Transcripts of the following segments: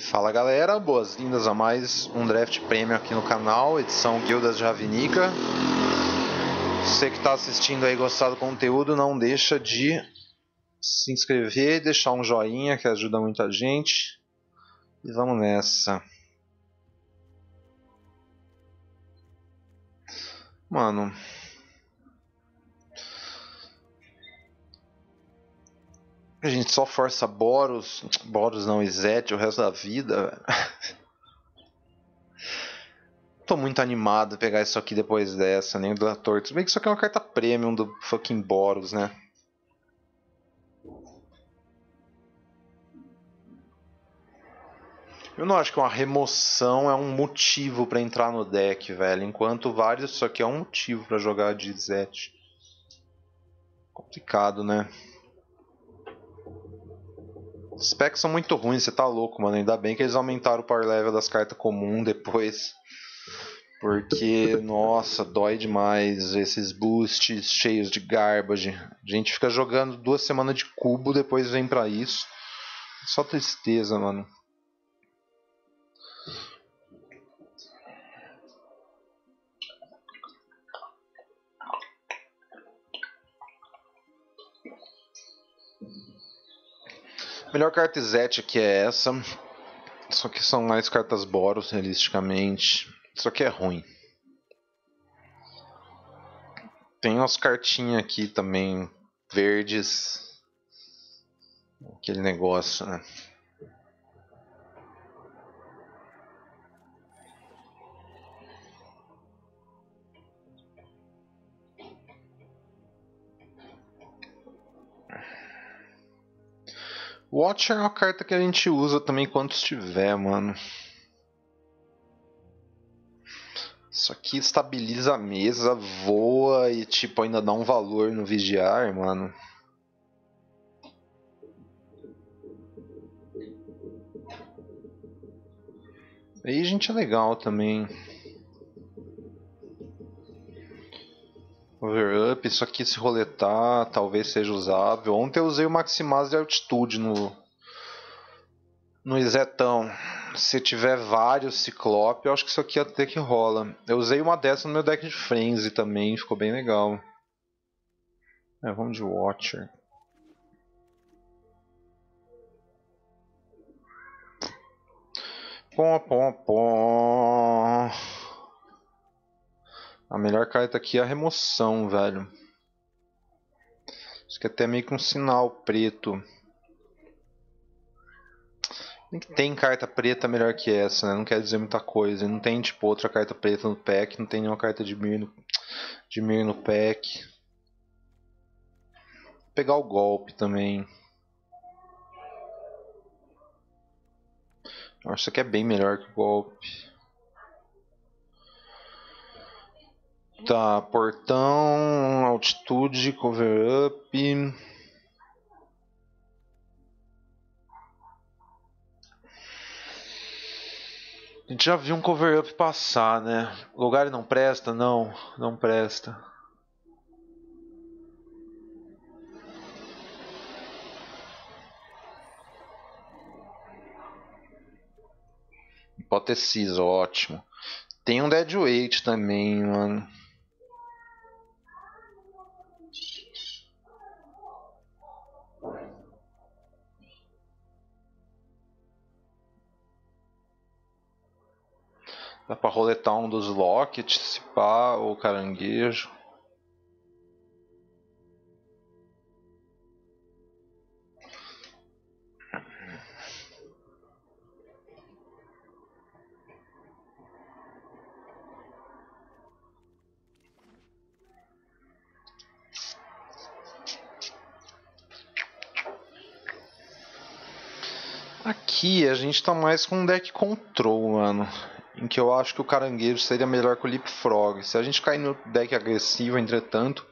Fala galera, boas-vindas a mais um Draft Premium aqui no canal, edição Guildas de Ravnica. Você que está assistindo aí e gostar do conteúdo, não deixa de se inscrever, deixar um joinha que ajuda muita gente. E vamos nessa. Mano... a gente só força Boros não, Izzet, o resto da vida, velho. Tô muito animado a pegar isso aqui depois dessa, nem o da Torta. Se bem que isso aqui é uma carta premium do fucking Boros, né? Eu não acho que uma remoção é um motivo pra entrar no deck, velho. Enquanto vários, isso aqui é um motivo pra jogar de Izzet. Complicado, né? Os packs são muito ruins, você tá louco, mano. Ainda bem que eles aumentaram o power level das cartas comum depois. Porque, nossa, dói demais esses boosts cheios de garbage. A gente fica jogando 2 semanas de cubo, depois vem pra isso. Só tristeza, mano. A melhor carta Izzet aqui é essa, só que são mais cartas Boros, realisticamente. Isso aqui é ruim. Tem umas cartinhas aqui também, verdes. Aquele negócio, né? Watcher é uma carta que a gente usa também enquanto estiver, mano. Isso aqui estabiliza a mesa, voa e tipo ainda dá um valor no vigiar, mano. Aí a gente é legal também. Overup, isso aqui se roletar, talvez seja usável. Ontem eu usei o Maximaz de altitude no Izzetão. Se tiver vários Ciclopes, eu acho que isso aqui até que rola. Eu usei uma dessa no meu deck de Frenzy também, ficou bem legal. É, vamos de Watcher. Pom, pom, pom. A melhor carta aqui é a remoção, velho. Isso aqui é até meio que um sinal preto. Nem que tem carta preta melhor que essa, né? Não quer dizer muita coisa. Não tem, tipo, outra carta preta no pack. Não tem nenhuma carta de Dimir no pack. Vou pegar o golpe também. Nossa, isso aqui é bem melhor que o golpe. Tá, portão, altitude, cover up. A gente já viu um cover up passar, né? Golgari não presta? Não, não presta. Pode ter Ciso, ótimo. Tem um deadweight também, mano. Dá pra roletar um dos lockets, se pá, ou caranguejo. Aqui a gente tá mais com um deck control, mano. Em que eu acho que o caranguejo seria melhor que o leapfrog. Se a gente cair no deck agressivo, entretanto,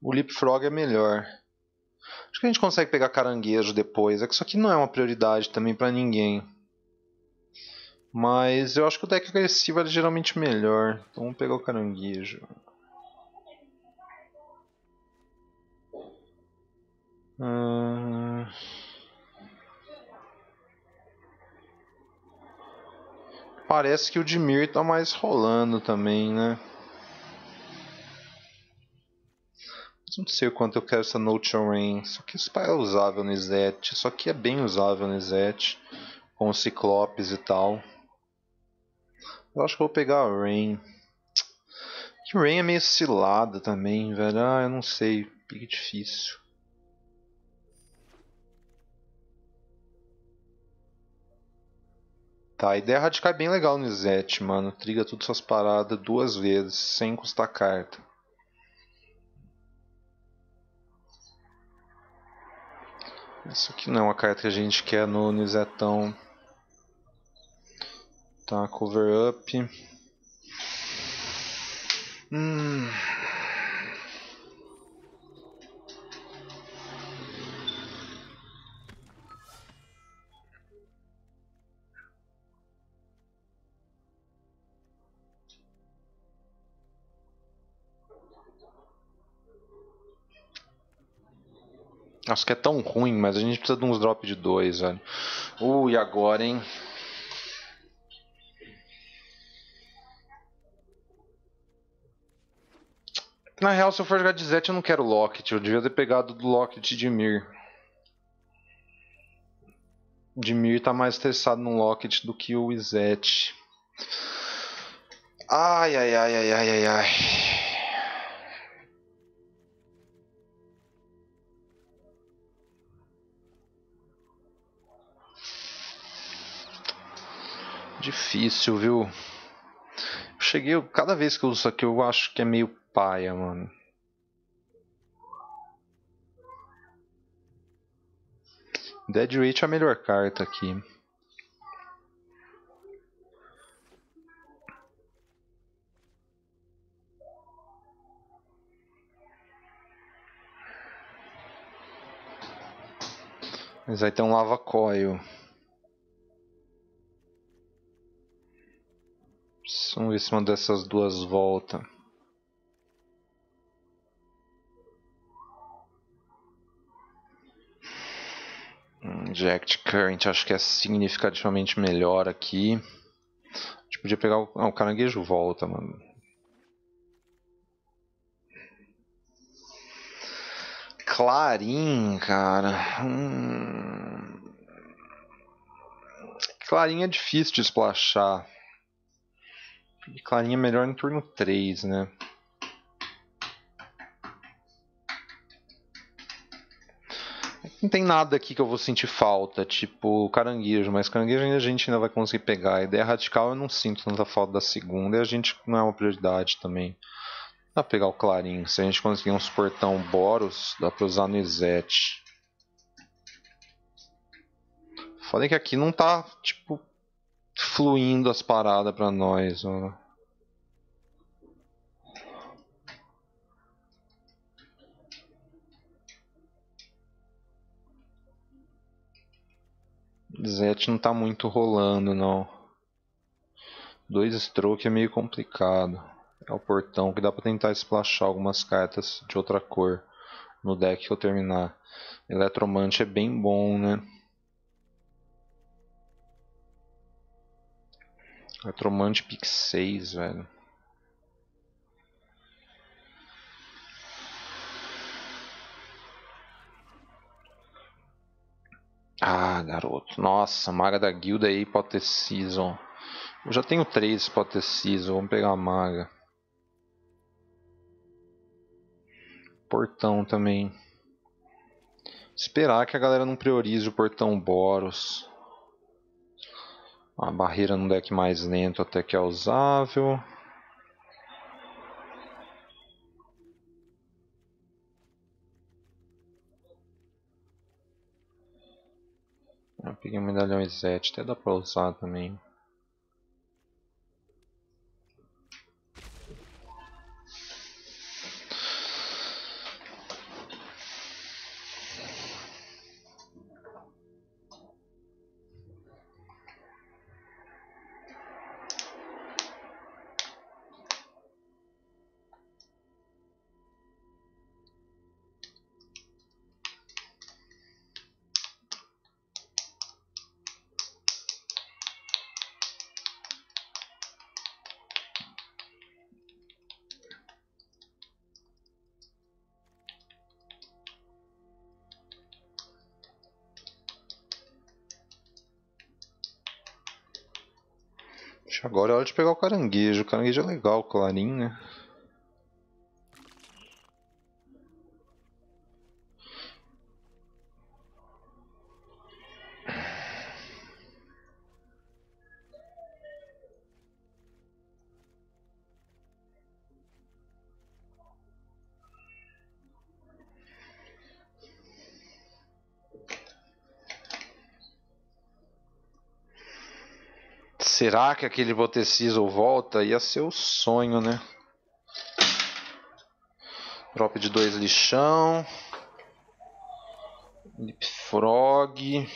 o leapfrog é melhor. Acho que a gente consegue pegar caranguejo depois. É que isso aqui não é uma prioridade também pra ninguém. Mas eu acho que o deck agressivo é geralmente melhor. Então vamos pegar o caranguejo. Parece que o Dimir tá mais rolando também, né? Não sei o quanto eu quero essa Notion Rain. Só que isso é usável no Izzet. Só que é bem usável no Izzet. Com o Ciclopes e tal. Eu acho que eu vou pegar a Rain. Que Rain é meio cilada também, velho. Ah, eu não sei. Pique difícil. Tá, a ideia radical é bem legal no Izzet, mano. Triga tudo suas paradas 2 vezes, sem custar carta. Isso aqui não é uma carta que a gente quer no Izzetão. Tá, cover up. Nossa, que é tão ruim, mas a gente precisa de uns drop de 2, velho. E agora, hein? Na real, se eu for jogar de Izzet, eu não quero Locket. Eu devia ter pegado do Locket de Mir. Dimir tá mais estressado no Locket do que o Izzet. Ai. Difícil, viu? Cada vez que eu uso isso aqui, eu acho que é meio paia, mano. Dead Rate é a melhor carta aqui. Mas aí tem um Lava Coil. Vamos ver se uma dessas duas volta. Inject Current acho que é significativamente melhor aqui. A gente podia pegar o... Ah, o caranguejo volta, mano. Clarim, cara. Clarim é difícil de splashar. E Clarinha é melhor no turno 3, né? Não tem nada aqui que eu vou sentir falta, tipo caranguejo, mas caranguejo a gente ainda vai conseguir pegar. A ideia radical eu não sinto tanta falta da segunda e a gente não é uma prioridade também. Dá pra pegar o Clarim, se a gente conseguir um suportão Boros, dá pra usar no Izzet. Falei que aqui não tá, tipo... fluindo as paradas pra nós, mano. Izzet não tá muito rolando, não. 2 strokes é meio complicado. É o portão que dá pra tentar splashar algumas cartas de outra cor no deck que eu terminar. Eletromante é bem bom, né? Retromante pick 6, velho. Ah, garoto. Nossa, maga da guilda aí pode ter season. Eu já tenho 3 para ter season. Vamos pegar a maga. Portão também. Esperar que a galera não priorize o portão Boros. A barreira no deck mais lento até que é usável. Eu peguei um medalhão Izzet, até dá pra usar também. Agora é hora de pegar o caranguejo. O caranguejo é legal, o clarim, né? Será que aquele Botecisol volta? Ia ser o sonho, né? Drop de 2 lixão. Lipfrog.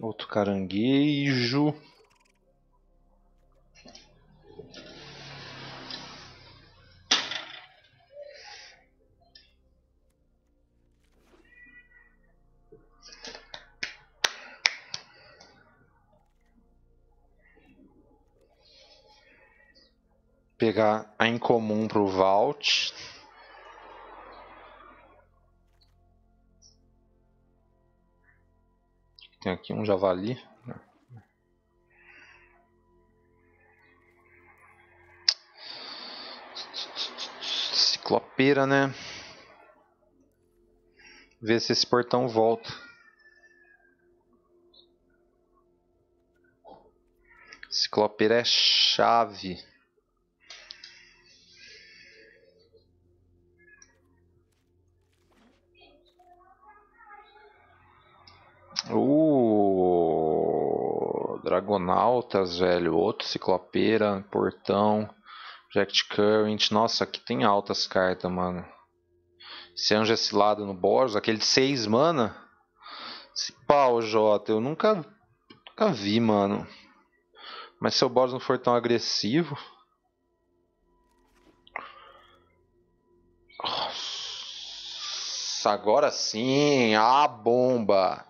Outro caranguejo. Pegar a incomum para o Vault. Tem aqui um javali. Ciclopeira, né? Ver se esse portão volta. Ciclopeira é chave. Dragonautas, velho. Outro Ciclopeira, Portão, Project Current. Nossa, aqui tem altas cartas, mano. Esse anjo é cilado no Boros, aquele de 6 mana. Esse pau, Jota, eu nunca vi, mano. Mas se o Boros não for tão agressivo... Nossa, agora sim, a bomba!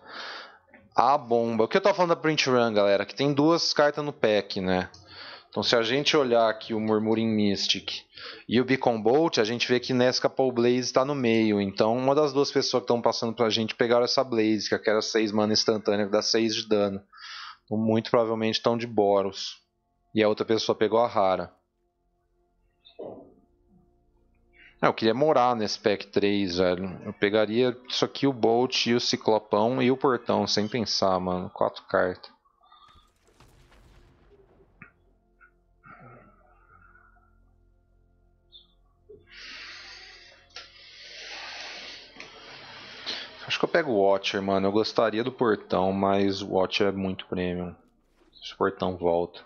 A bomba. O que eu tava falando da Print Run, galera? Que tem 2 cartas no pack, né? Então, se a gente olhar aqui o Murmuring Mystic e o Beacon Bolt, a gente vê que nessa Paul Blaze está no meio. Então, uma das 2 pessoas que estão passando pra gente pegaram essa Blaze, que era 6 mana instantânea, que dá 6 de dano. Então, muito provavelmente estão de Boros. E a outra pessoa pegou a rara. Eu queria morar nesse pack 3, velho. Eu pegaria isso aqui, o Bolt e o Ciclopão e o Portão, sem pensar, mano. 4 cartas. Acho que eu pego o Watcher, mano. Eu gostaria do Portão, mas o Watcher é muito premium. Se o Portão volta.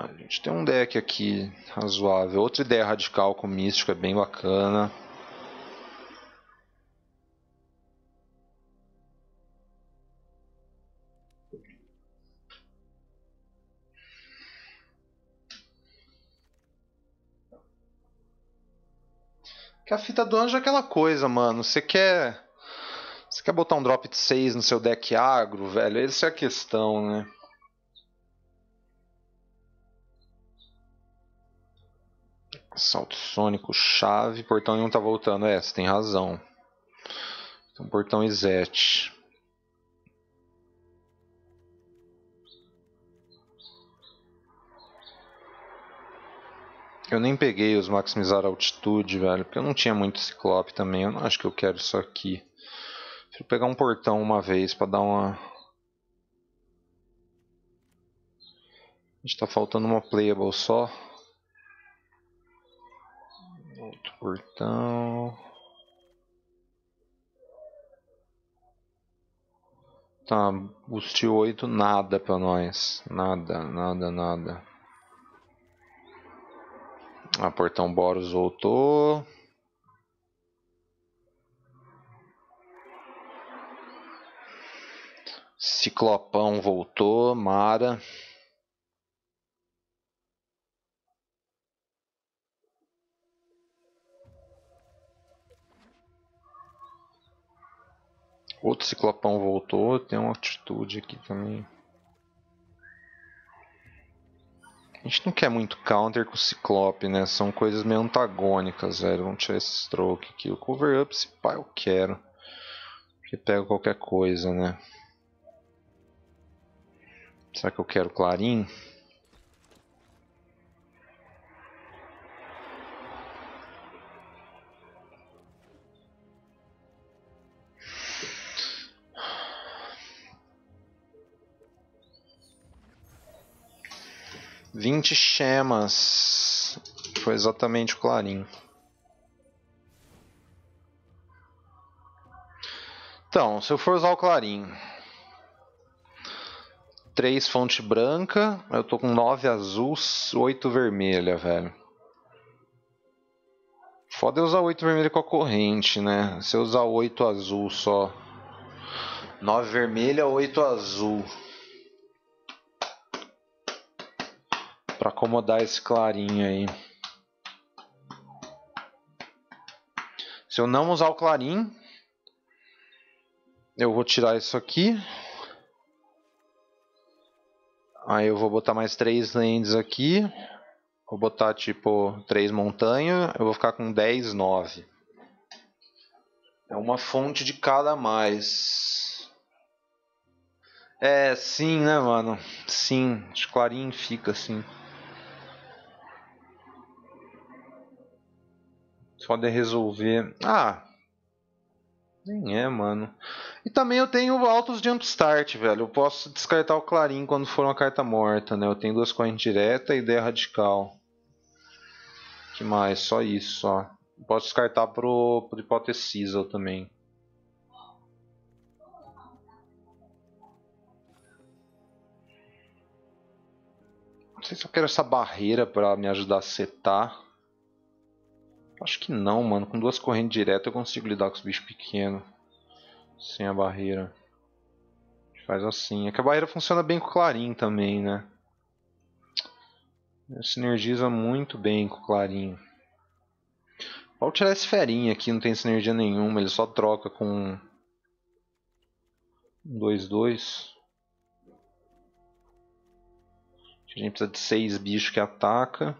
A gente tem um deck aqui razoável. Outra ideia radical com místico é bem bacana. Que a fita do anjo é aquela coisa, mano. Você quer botar um drop de 6 no seu deck agro, velho? Essa é a questão, né? Salto sônico, chave, portão nenhum tá voltando. É, você tem razão. Então, portão Izzet. Eu nem peguei os maximizar a altitude, velho, porque eu não tinha muito Ciclope também. Eu não acho que eu quero isso aqui. Vou pegar um portão uma vez pra dar uma... A gente tá faltando uma playable só. Outro portão. Tá, bustiu 8, nada pra nós. Nada, nada, nada. Ah, portão Boros voltou. Ciclopão voltou, Mara. Outro Ciclopão voltou, tem uma altitude aqui também. A gente não quer muito counter com o Ciclope, né? São coisas meio antagônicas, velho. Vamos tirar esse stroke aqui. O cover up, se pá, eu quero. Porque pega qualquer coisa, né? Será que eu quero clarim? Vinte chamas. Foi exatamente o clarim. Então, se eu for usar o clarim, 3 fonte branca, eu tô com 9 azul, 8 vermelha, velho. Foda eu usar 8 vermelha com a corrente, né? Se eu usar 8 azul só, 9 vermelha, 8 azul, pra acomodar esse clarinho aí. Se eu não usar o clarim, eu vou tirar isso aqui. Aí eu vou botar mais 3 lands aqui. Vou botar tipo 3 montanhas. Eu vou ficar com 10, 9. É uma fonte de cada a mais. É, sim, né, mano? Sim, de clarim fica assim. Só de resolver. Ah, nem é, mano. E também eu tenho altos jump start, velho. Eu posso descartar o clarim quando for uma carta morta, né? Eu tenho 2 correntes direta e ideia radical. Que mais? Só isso, ó. Eu posso descartar pro hipotecisa também. Não sei se eu quero essa barreira pra me ajudar a setar. Acho que não, mano. Com 2 correntes diretas eu consigo lidar com os bichos pequenos. Sem a barreira. A gente faz assim. É que a barreira funciona bem com o clarim também, né? Ele sinergiza muito bem com o clarim. Vou tirar esse ferinha aqui. Não tem sinergia nenhuma. Ele só troca com 2-2. A gente precisa de 6 bichos que atacam.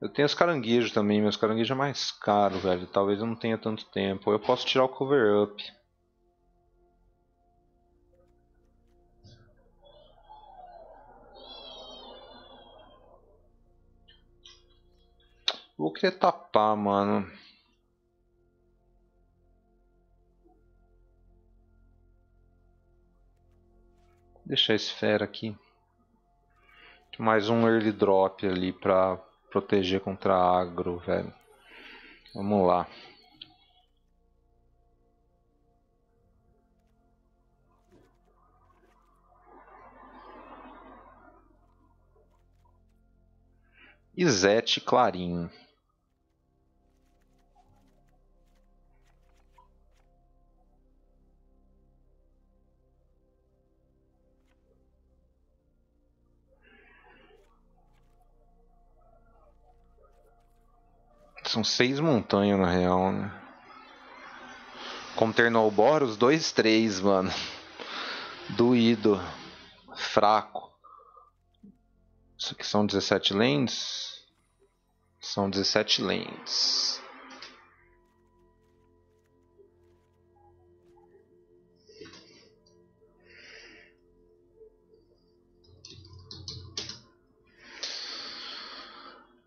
Eu tenho os caranguejos também, mas os caranguejos é mais caro, velho. Talvez eu não tenha tanto tempo. Eu posso tirar o cover up. Vou querer tapar, mano. Vou deixar a esfera aqui. Mais um early drop ali pra proteger contra agro, velho. Vamos lá. Izzet clarim. São 6 montanhas na real, né? Conternou o Boros, 2-3, mano. Doído. Fraco. Isso aqui são 17 lands? São 17 lands.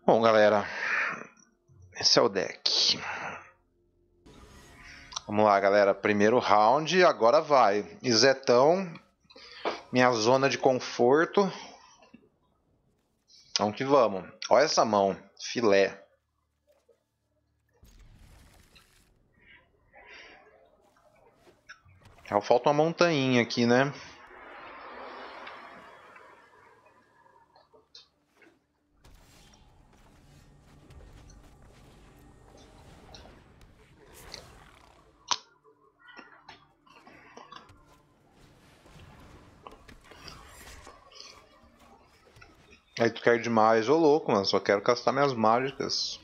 Bom, galera, esse é o deck. Vamos lá, galera. Primeiro round, agora vai. Izzetão, minha zona de conforto. Vamos que vamos. Olha essa mão, filé. Falta uma montanha aqui, né? Aí tu quer demais, ô louco, mano. Só quero castar minhas mágicas.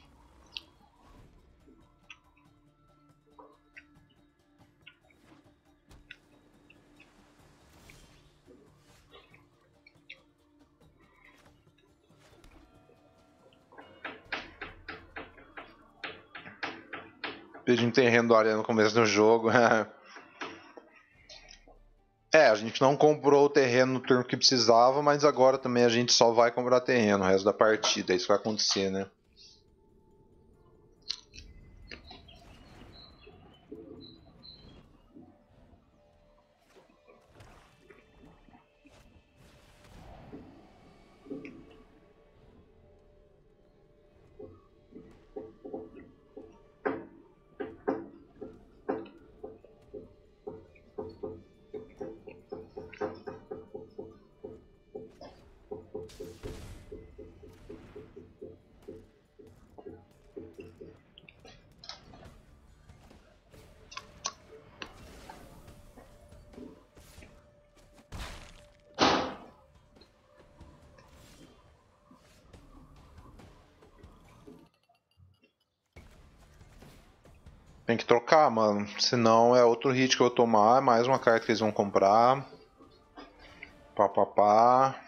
A gente tem Rendória no começo do jogo. É, a gente não comprou o terreno no turno que precisava, mas agora também a gente só vai comprar terreno o resto da partida, é isso que vai acontecer, né? Tem que trocar, mano, senão é outro hit que eu vou tomar, é mais uma carta que eles vão comprar. Papapá.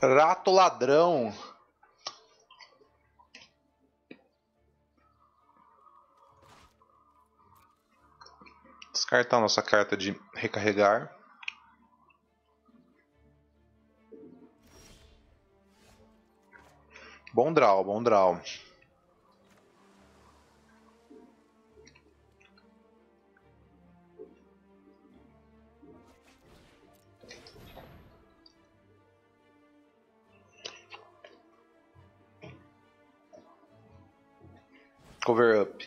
Rato ladrão. Descartar nossa carta de recarregar. Bom draw, bom draw. Cover up.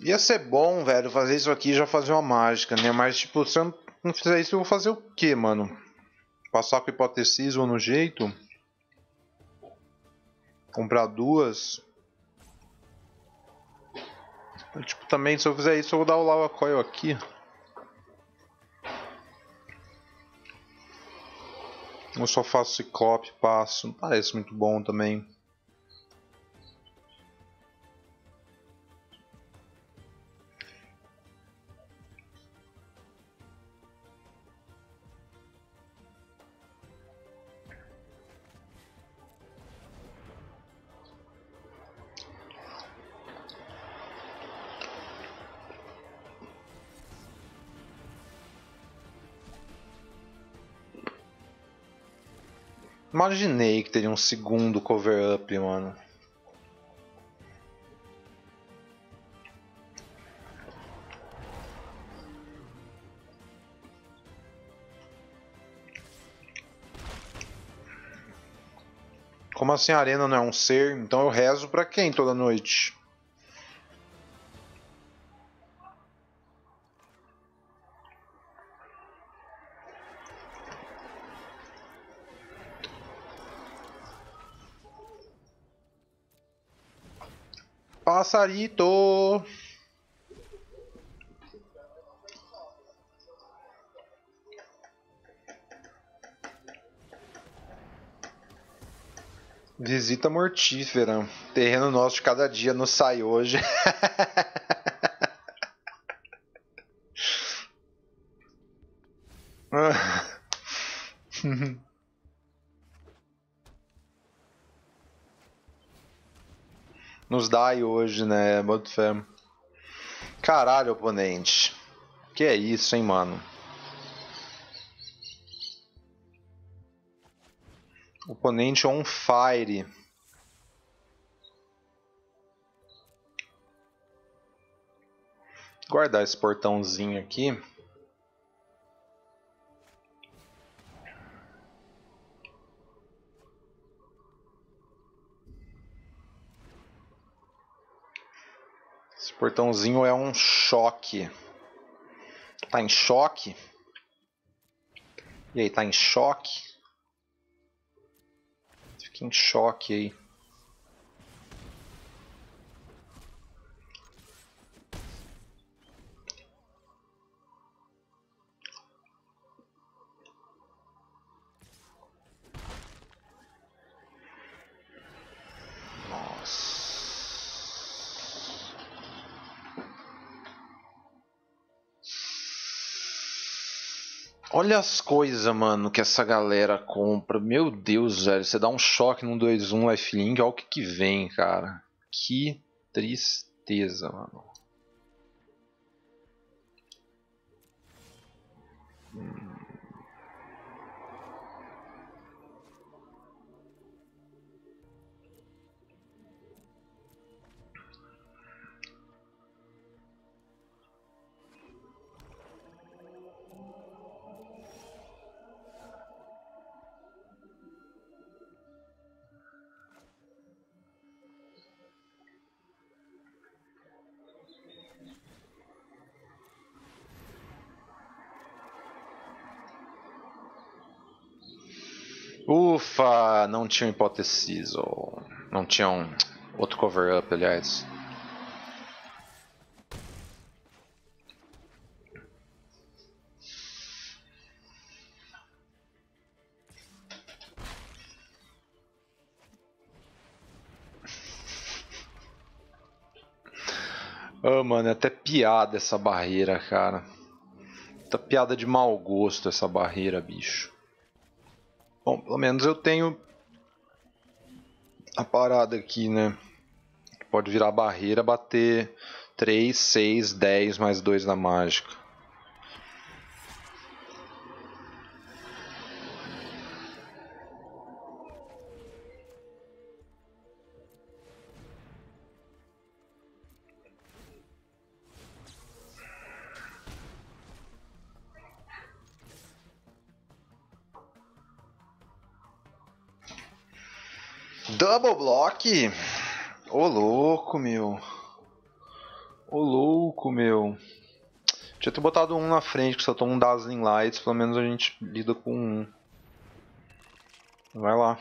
Ia ser bom, velho, fazer isso aqui e já fazer uma mágica, né? Mas, tipo, se eu não fizer isso, eu vou fazer o quê, mano? Passar com hipotecismo no jeito? Comprar duas? Tipo, também, se eu fizer isso, eu vou dar o Lava Coil aqui. Eu só faço Ciclope, passo. Não parece muito bom também. Imaginei que teria um segundo cover up, mano. Como assim a arena não é um ser? Então eu rezo pra quem toda noite? Passarito! Visita mortífera. Terreno nosso de cada dia, não sai hoje. Nos die hoje, né? Boto fé. Caralho, oponente. Que é isso, hein, mano? Oponente on fire. Guardar esse portãozinho aqui. Portãozinho é um choque. Tá em choque. E aí, tá em choque? Fica em choque aí. Olha as coisas, mano, que essa galera compra. Meu Deus, velho. Você dá um choque num 2-1 lifelink. Olha o que que vem, cara. Que tristeza, mano. Ufa, não tinha um hipóteses, ou não tinha um outro cover-up, aliás. Ah, oh, mano, é até piada essa barreira, cara. Tá piada de mau gosto essa barreira, bicho. Bom, pelo menos eu tenho a parada aqui, né? Pode virar barreira, bater 3, 6, 10, mais 2 na mágica. Double block? Ô louco, meu. Ô louco, meu. Tinha ter botado um na frente, que só toma um Dazzling Lights. Pelo menos a gente lida com um. Vai lá.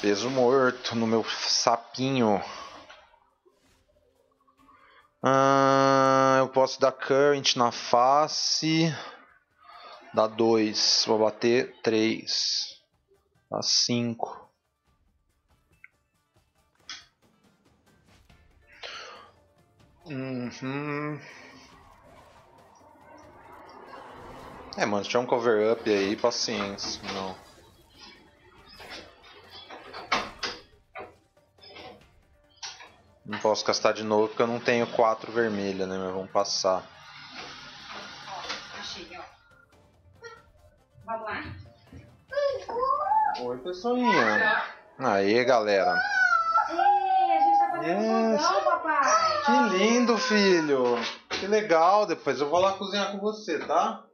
Peso morto no meu sapinho. Ah, eu posso dar Current na face. Dá 2, vou bater 3, dá 5. É, mano, tinha um cover up aí, paciência, não. Não posso gastar de novo porque eu não tenho 4 vermelhas, né, mas vamos passar. Vamos lá. Oi, pessoinha. Aê, galera. Ei, a gente tá fazendo um fogão, papai. Que lindo, filho. Que legal. Depois eu vou lá cozinhar com você, tá?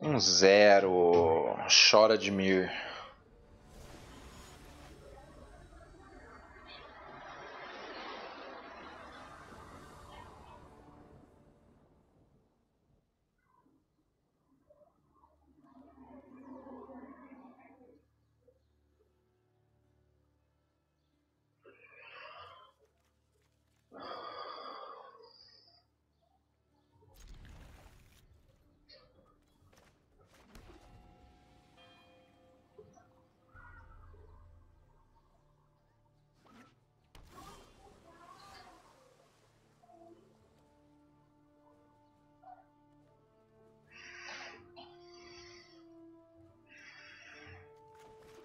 Um 0. Chora, Dimir.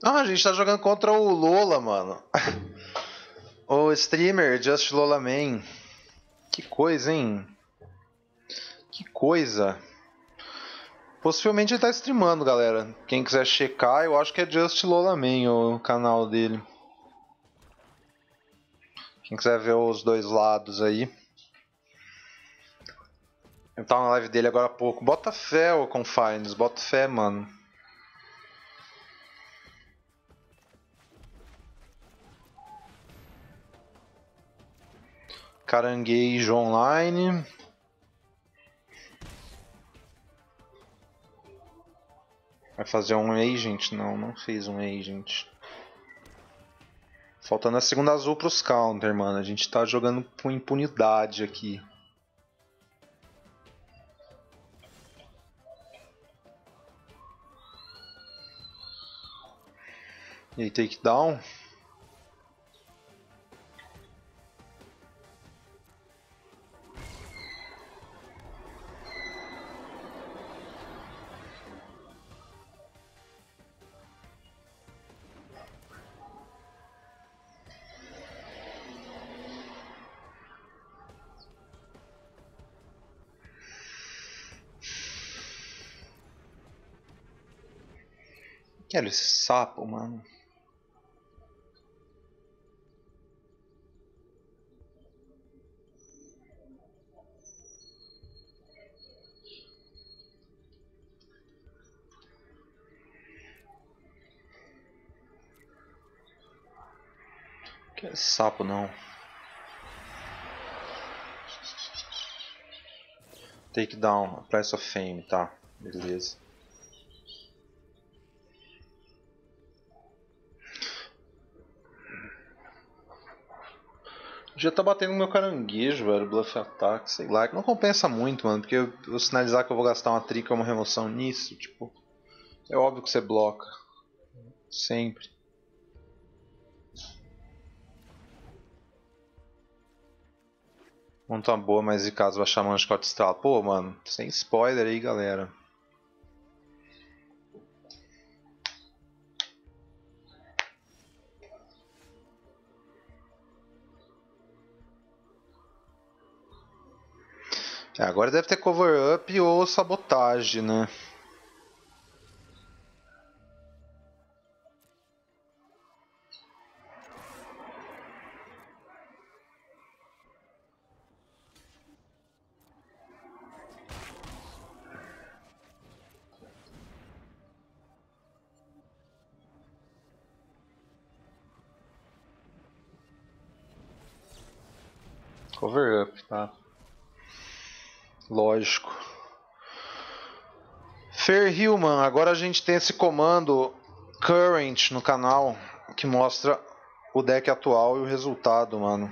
Ah, a gente tá jogando contra o Lola, mano. O streamer Just Lola Man. Que coisa, hein? Que coisa. Possivelmente ele tá streamando, galera. Quem quiser checar, eu acho que é Just Lola Man o canal dele. Quem quiser ver os dois lados aí. Eu tava na live dele agora há pouco. Bota fé, ô Confines, bota fé, mano. Caranguejo online. Vai fazer um agent? Não, não fez um agent. Faltando a segunda azul pros counter, mano. A gente tá jogando com impunidade aqui. E aí, takedown. Olha esse sapo, mano. Que é sapo, não. Takedown, Price of Fame, tá, beleza. Já tá batendo no meu caranguejo, velho, bluff ataque, sei lá, que não compensa muito, mano, porque eu vou sinalizar que eu vou gastar uma trica ou uma remoção nisso, tipo, é óbvio que você bloca, sempre. Não tá boa, mas de caso vai chamar um de corte estrala. Pô, mano, sem spoiler aí, galera. É, agora deve ter cover up ou sabotagem, né? Cover up, tá? Lógico. Fer Hillman, agora a gente tem esse comando current no canal que mostra o deck atual e o resultado, mano.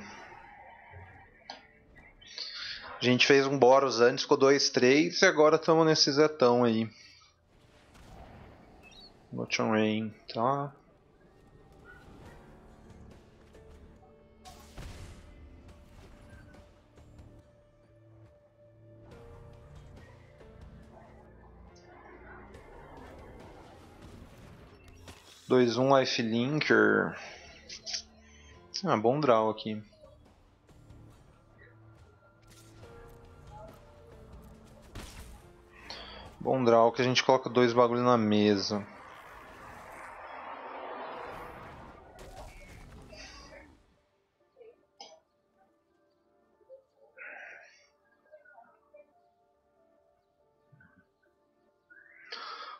A gente fez um Boros antes com 2-3 e agora estamos nesse Zetão aí. Motion Rain, tá? Dois, um Life Linker. Ah, bom draw aqui. Bom draw que a gente coloca dois bagulho na mesa.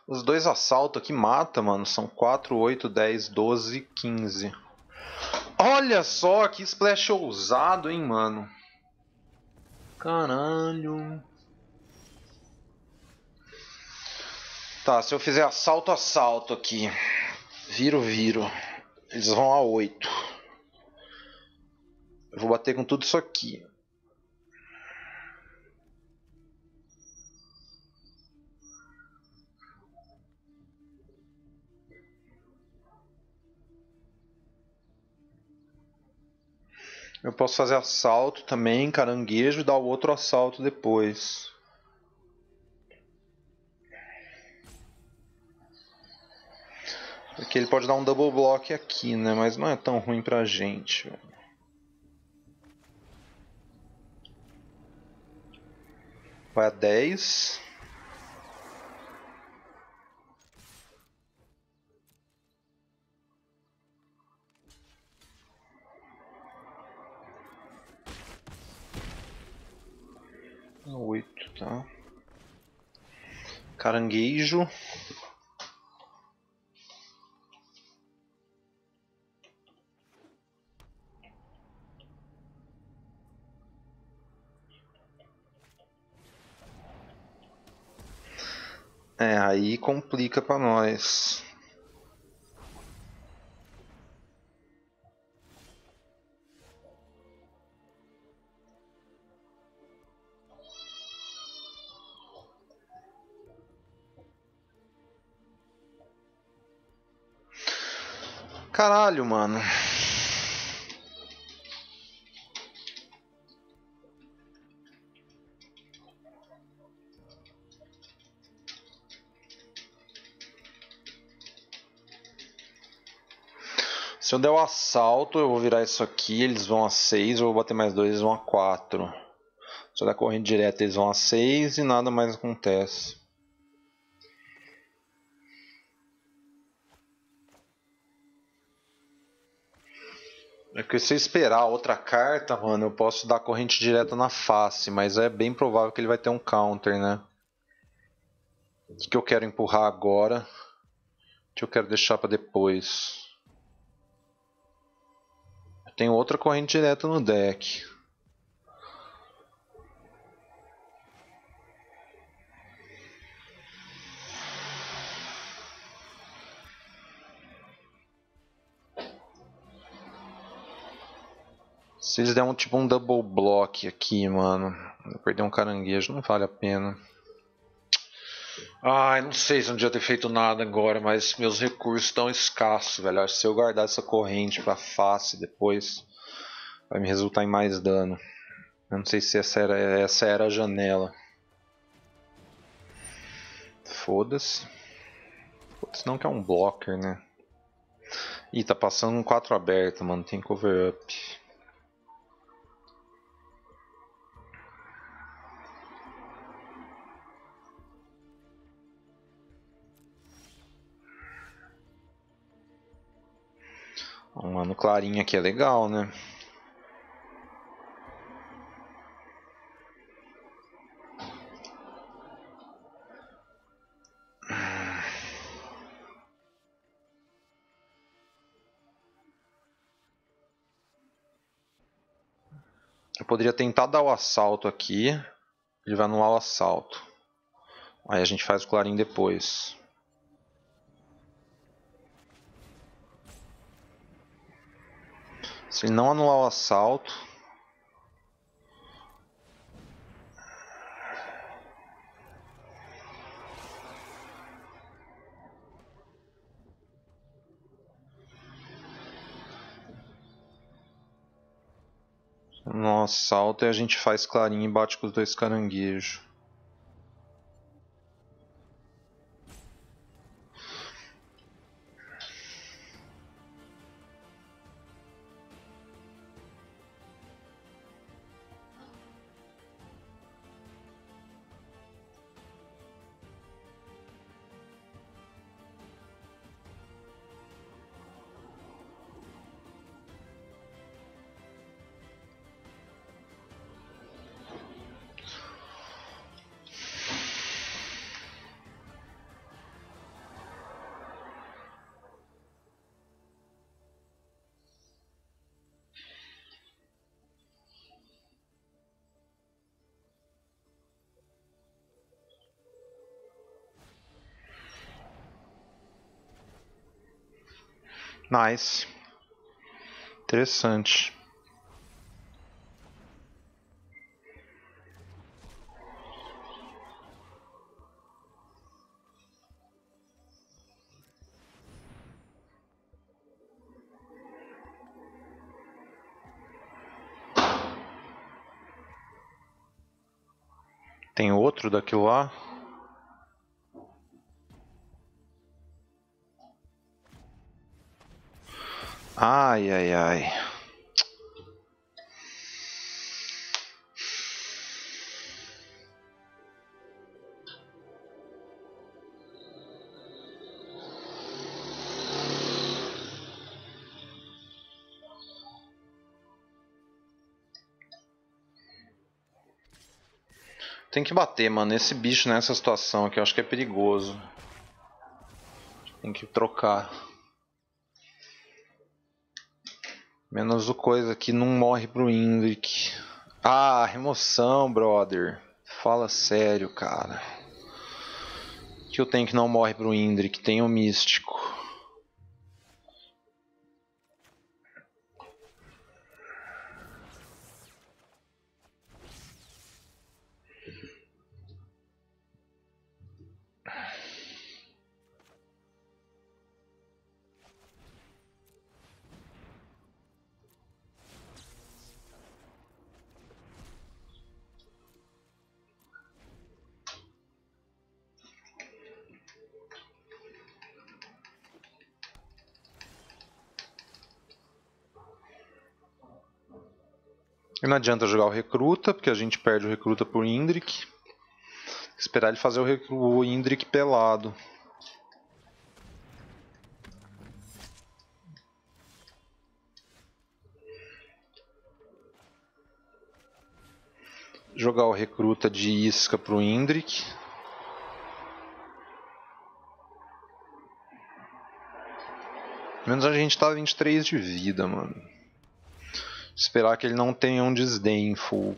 Os dois assaltos aqui mata, mano. São 4, 8, 10, 12, 15. Olha só que splash ousado, hein, mano. Caralho. Tá, se eu fizer assalto, assalto aqui. Viro, viro. Eles vão a 8. Eu vou bater com tudo isso aqui. Eu posso fazer assalto também, caranguejo, e dar o outro assalto depois. Porque ele pode dar um double block aqui, né? Mas não é tão ruim pra gente. Vai a 10. Oito. Tá. Caranguejo. É, aí complica pra nós. Caralho, mano. Se eu der o assalto, eu vou virar isso aqui, eles vão a 6, eu vou bater mais 2, eles vão a 4. Se eu der corrente direta, eles vão a 6 e nada mais acontece. É que se eu esperar outra carta, mano, eu posso dar corrente direta na face, mas é bem provável que ele vai ter um counter, né? O que eu quero empurrar agora? O que eu quero deixar pra depois? Tem outra corrente direta no deck. Se eles derem um, tipo um double block aqui, mano, eu perder um caranguejo, não vale a pena. Ai, não sei se não devia ter feito nada agora, mas meus recursos estão escassos, velho. Acho que se eu guardar essa corrente pra face depois, vai me resultar em mais dano. Eu não sei se essa era a janela. Foda-se. Foda-se não que é um blocker, né? Ih, tá passando um 4 aberto, mano. Tem cover up. Mano, clarinha aqui é legal, né? Eu poderia tentar dar o assalto aqui. Ele vai anular o assalto. Aí a gente faz o clarinho depois. Se ele não anular o assalto, e a gente faz clarinho e bate com os dois caranguejos. Nice. Interessante. Tem outro daquilo lá? Ai, ai, ai. Tem que bater, mano. Esse bicho nessa situação aqui eu acho que é perigoso. Tem que trocar. Menos o coisa que não morre pro Indrik. Ah, remoção, brother. Fala sério, cara. O que eu tenho que não morre pro Indrik? Tem o místico. Não adianta jogar o recruta, porque a gente perde o recruta pro Indrik. Esperar ele fazer o Indrik pelado. Jogar o recruta de isca pro Indrik. Pelo menos a gente tá 23 de vida, mano. Esperar que ele não tenha um desdém full.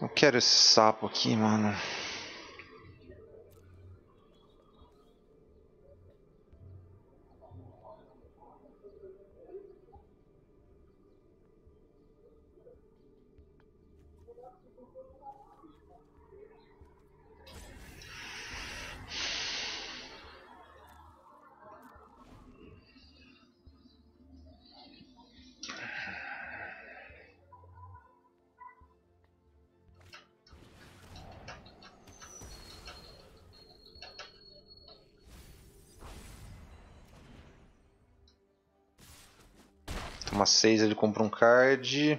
Eu quero esse sapo aqui, mano. Uma 6, ele compra um card.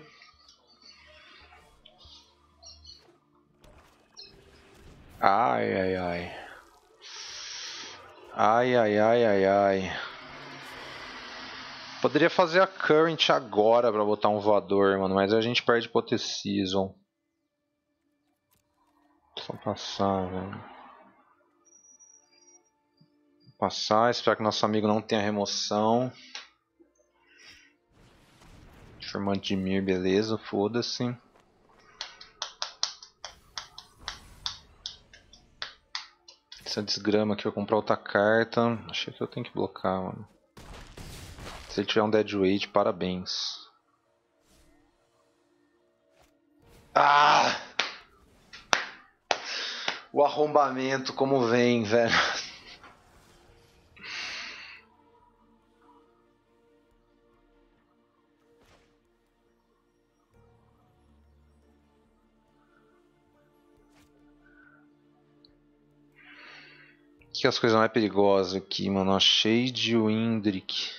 Ai, ai, ai. Ai, ai, ai, ai, ai. Poderia fazer a current agora pra botar um voador, mano. Mas a gente perde Pote-Season. Só passar, velho. Passar, esperar que nosso amigo não tenha remoção. Formante de Dimir, beleza, foda-se. Essa desgrama aqui vai comprar outra carta. Achei que eu tenho que blocar, mano. Se ele tiver um deadweight, parabéns. Ah! O arrombamento como vem, velho. Que as coisas mais perigosas aqui, mano. Achei de o Indrik.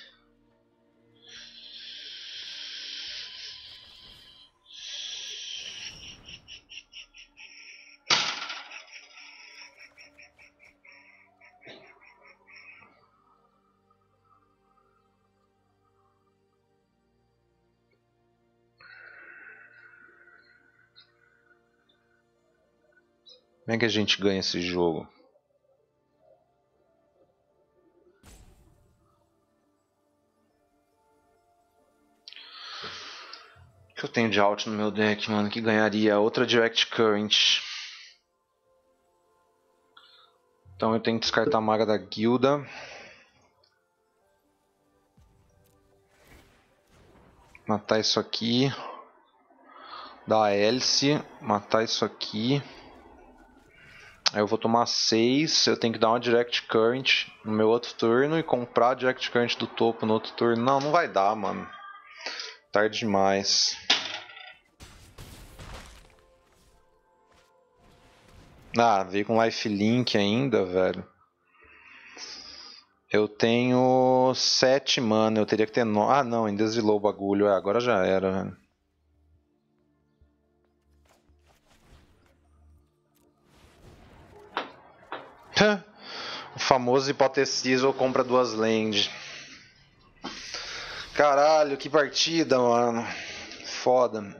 Como é que a gente ganha esse jogo? Que eu tenho de out no meu deck, mano, que ganharia outra direct current. Então eu tenho que descartar a maga da guilda. Matar isso aqui. Dar a hélice. Matar isso aqui. Aí eu vou tomar 6. Eu tenho que dar uma direct current no meu outro turno e comprar a direct current do topo no outro turno. Não, não vai dar, mano. Tarde demais. Ah, veio com lifelink ainda, velho. Eu tenho 7 mana, eu teria que ter 9. Ah, não, ainda exilou o bagulho. Ah, agora já era, velho. O famoso hipotecismo compra 2 land. Caralho, que partida, mano. Foda.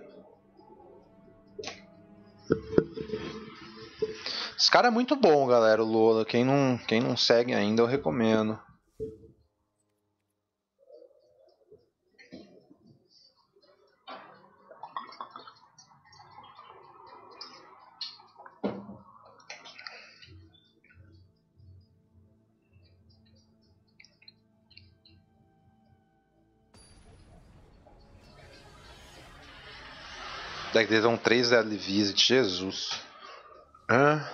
Esse cara é muito bom, galera, o Lola. Quem não segue ainda, eu recomendo. Daqui deles vão 3 LVs de Jesus. Hã?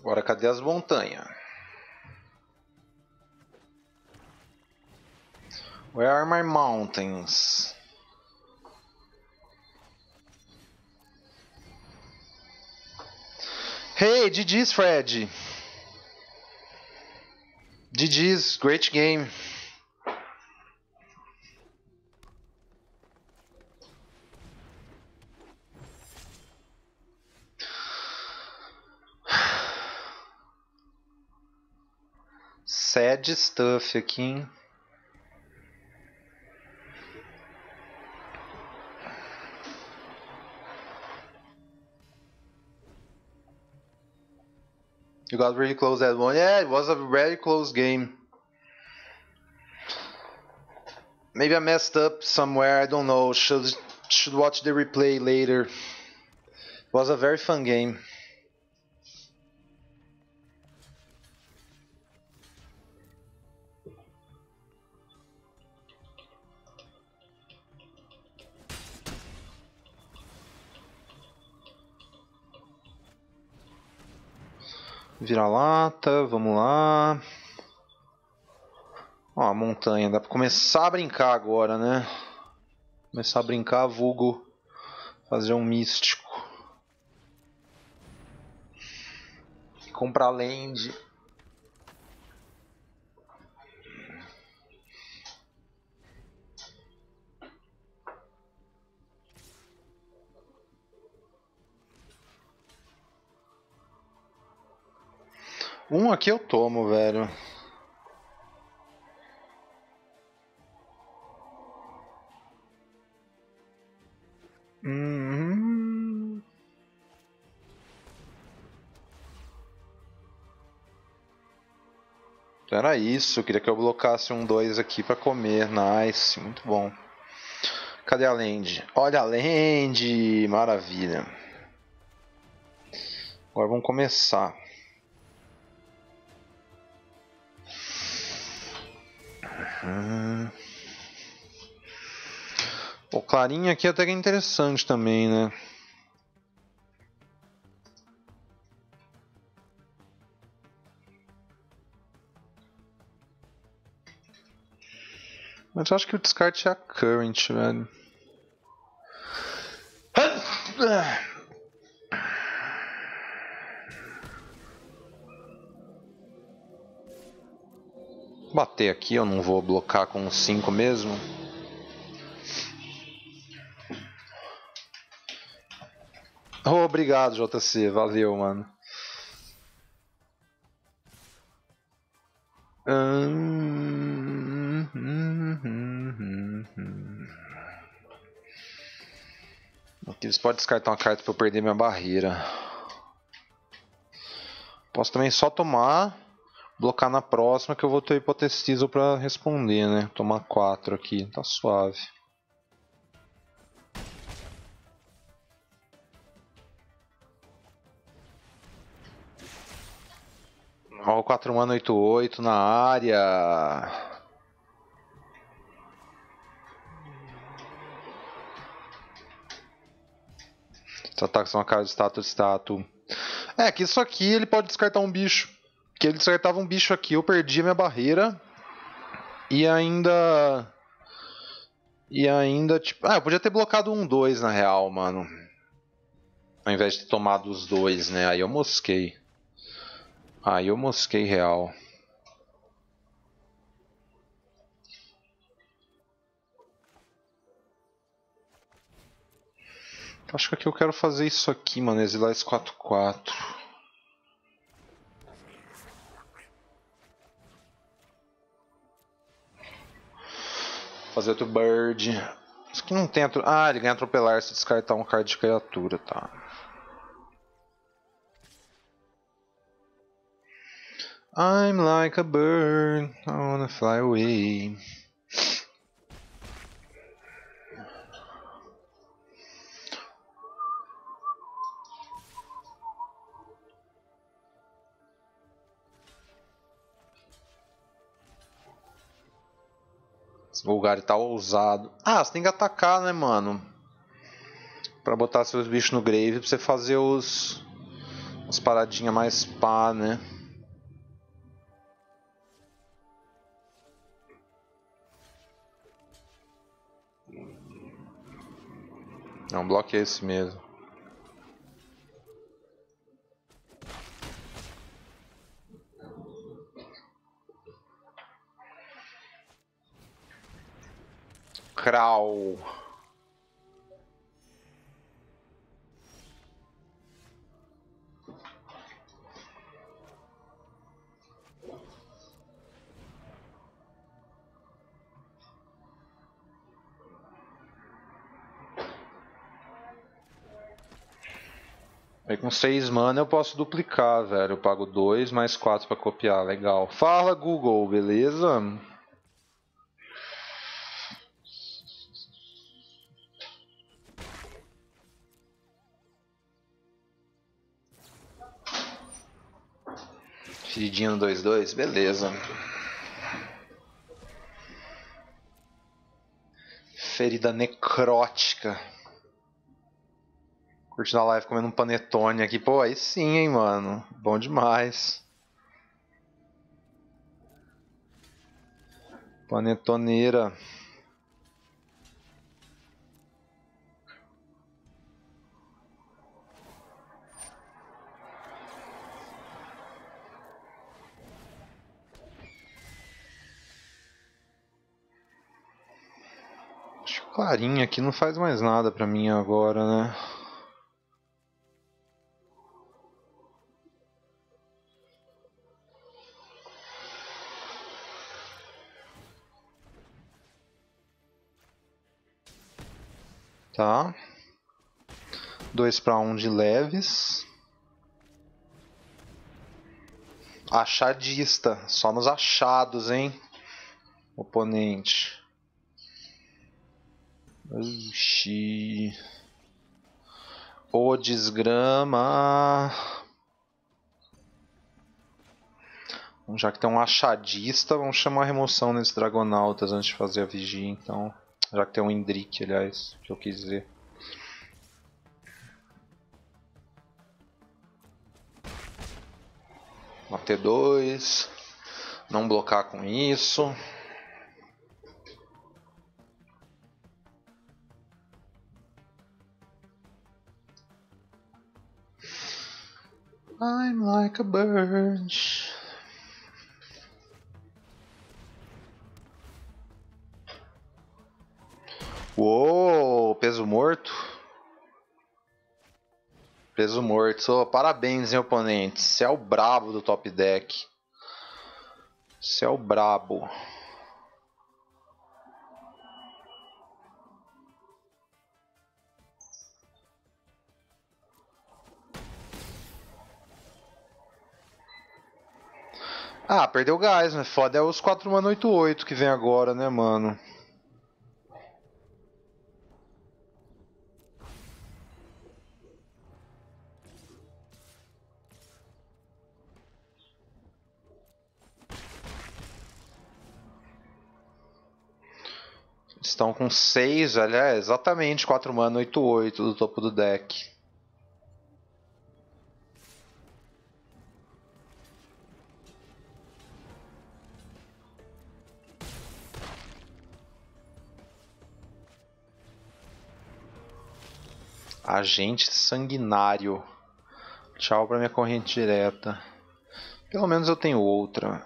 Agora, cadê as montanhas? Where are my mountains? Hey, GG's, Fred! GG's, great game! Sad stuff aqui, hein? You got really close that one. Yeah, it was a very close game. Maybe I messed up somewhere, I don't know. Should watch the replay later. It was a very fun game. Vira-lata, vamos lá. Ó, a montanha, dá pra começar a brincar agora, né? Começar a brincar, vulgo fazer um místico. Comprar land. Um aqui eu tomo, velho. Era isso, eu queria que eu blocasse um 2 aqui pra comer. Nice, muito bom. Cadê a land? Olha a land! Maravilha. Agora vamos começar. O clarinho aqui até que é interessante também, né? Mas eu acho que o descarte é a current, velho. Bater aqui, eu não vou blocar com 5 mesmo. Oh, obrigado, JC, valeu, mano. Aqui eles podem descartar uma carta para eu perder minha barreira. Posso também só tomar, blocar na próxima que eu vou ter hipotecismo pra responder, né? Tomar 4 aqui, tá suave. Roll 4 mana 8-8 na área. Esses ataques são uma cara de estátua. É, que isso aqui ele pode descartar um bicho. Que ele descartava um bicho aqui, eu perdi a minha barreira. E ainda, tipo... Ah, eu podia ter blocado um 2 na real, mano. Ao invés de ter tomado os dois, né? Aí eu mosquei. Aí eu mosquei real. Acho que aqui eu quero fazer isso aqui, mano. Exilar esse 4-4. Fazer outro bird. Isso aqui não tem atropelar. Ah, ele ganha atropelar se descartar um card de criatura, tá. I'm like a bird, I wanna fly away. Golgari tá ousado. Ah, você tem que atacar, né, mano? Pra botar seus bichos no grave, pra você fazer os... as paradinhas mais pá, né? Não, bloqueia esse mesmo. Krau. Aí com 6 mana eu posso duplicar, velho. Eu pago 2 mais 4 pra copiar. Legal. Fala, Google, beleza? Fidinho no 2-2, beleza. Ferida necrótica. Curtindo a live comendo um panetone aqui. Pô, aí sim, hein, mano. Bom demais. Panetoneira. Clarinha aqui não faz mais nada pra mim agora, né? Tá. 2 para 1 de leves. Achadista. Só nos achados, hein? Oponente. Oxi. O desgrama. Bom, já que tem um achadista, vamos chamar a remoção nesses dragonautas antes de fazer a vigia, então. Já que tem um Indrik, aliás, que eu quis dizer. Bater 2. Não blocar com isso. I'm like a bird. Uou, peso morto. Peso morto. Oh, parabéns, hein, oponente. Você é o brabo do top deck. Você é o brabo. Ah, perdeu gás, né? Foda, é os 4 mana 8-8 que vem agora, né, mano? estão com 6, aliás, exatamente 4 mana, 8/8 do topo do deck. Agente sanguinário. Tchau pra minha corrente direta. Pelo menos eu tenho outra.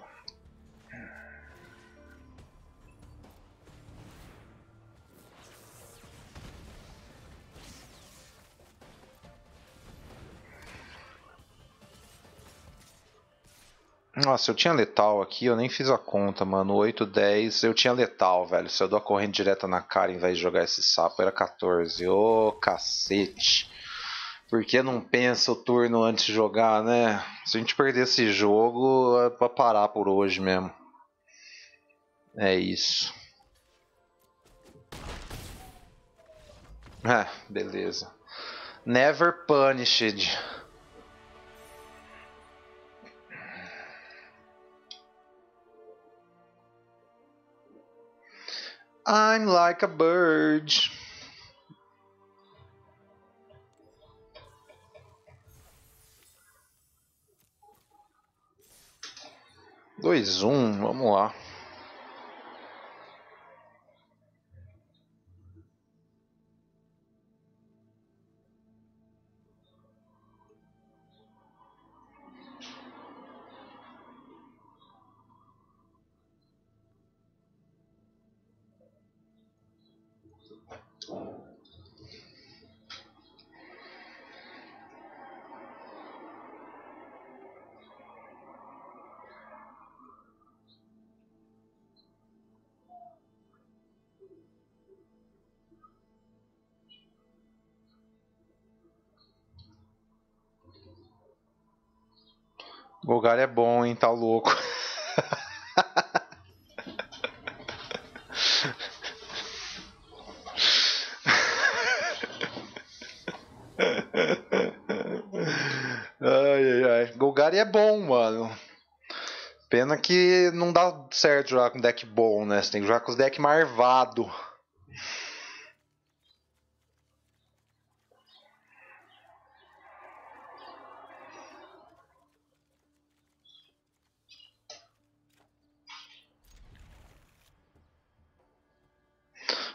Nossa, eu tinha letal aqui, eu nem fiz a conta, mano. 8, 10, eu tinha letal, velho. Se eu dou a corrente direta na cara em vez de jogar esse sapo, era 14. Ô, cacete. Por que não pensa o turno antes de jogar, né? Se a gente perder esse jogo, é pra parar por hoje mesmo. É isso. Ah, beleza. Never punished. I'm like a bird. Dois, um, vamos lá. Golgari é bom, hein? Tá louco. Ai, ai, ai. Golgari é bom, mano. Pena que não dá certo jogar com deck bom, né? Você tem que jogar com os decks marvado.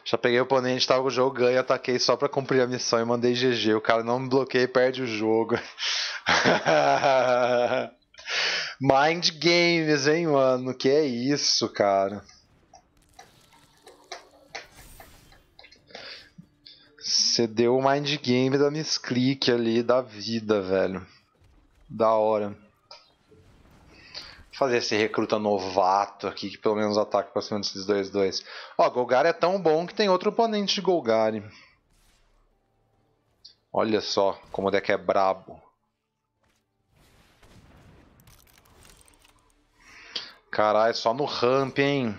Já peguei o oponente, tava com o jogo, ganho, ataquei só pra cumprir a missão e mandei GG. O cara não me bloqueia e perde o jogo. Mind games, hein, mano? Que é isso, cara? Você deu o mind game da misclick ali, da vida, velho. Da hora. Vou fazer esse recruta novato aqui, que pelo menos ataca pra cima desses 2/2. Ó, Golgari é tão bom que tem outro oponente de Golgari. Olha só como o deck é brabo. Caralho, só no ramp, hein?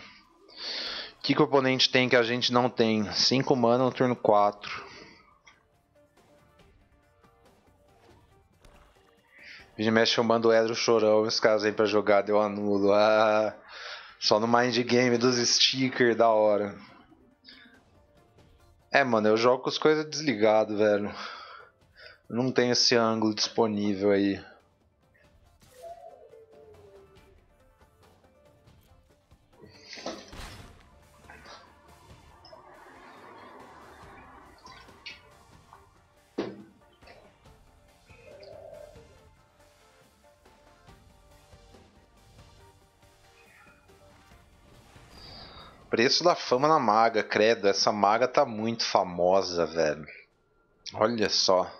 O que o oponente tem que a gente não tem? 5 mana no turno 4. Vira e mexe, eu mando o Edro Chorão, esse caso aí pra jogar, eu anulo. Ah, só no mind game dos stickers, da hora. É, mano, eu jogo com as coisas desligado, velho. Eu não tenho esse ângulo disponível aí. Preço da fama na maga, credo. Essa maga tá muito famosa, velho. Olha só.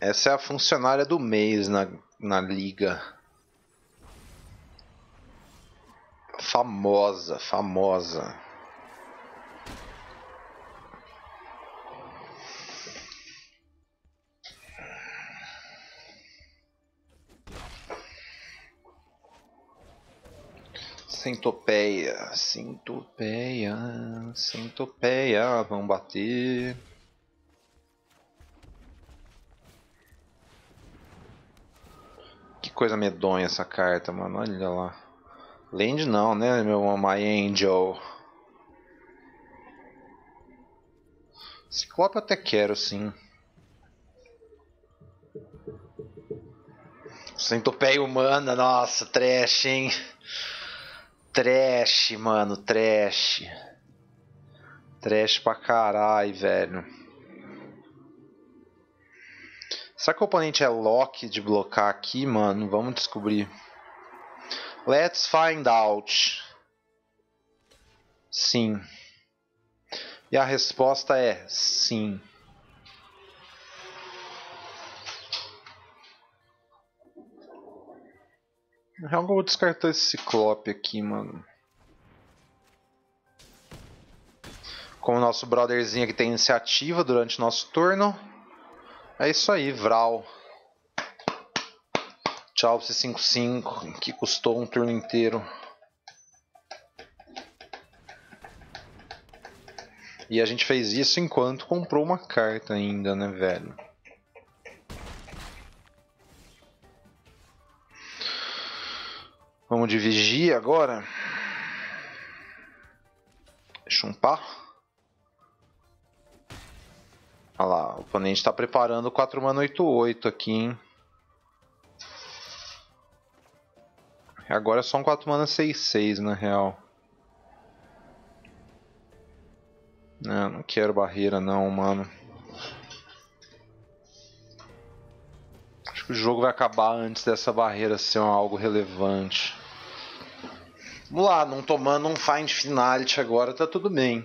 Essa é a funcionária do mês na liga. Famosa, famosa. Centopeia, centopeia, centopeia, vão bater. Que coisa medonha essa carta, mano, olha lá. Land não, né, meu My Angel. Ciclope eu até quero, sim. Centopeia humana, nossa, trash, hein? Trash, mano, trash. Trash pra caralho, velho. Será que o oponente é lock de blocar aqui, mano? Vamos descobrir. Let's find out. Sim. E a resposta é sim. Na real, eu vou descartar esse Ciclope aqui, mano. Como o nosso brotherzinho aqui tem iniciativa durante o nosso turno. É isso aí, Vral. Tchau pra esse 5-5, que custou um turno inteiro. E a gente fez isso enquanto comprou uma carta ainda, né, velho? Vamos de vigia agora. Chumpar. Olha lá, o oponente está preparando 4 mana 8/8 aqui, hein? Agora é só um 4 mana 6/6 na real. Não, não quero barreira não, mano. Acho que o jogo vai acabar antes dessa barreira ser algo relevante. Vamos lá, não tomando um find finality agora, tá tudo bem.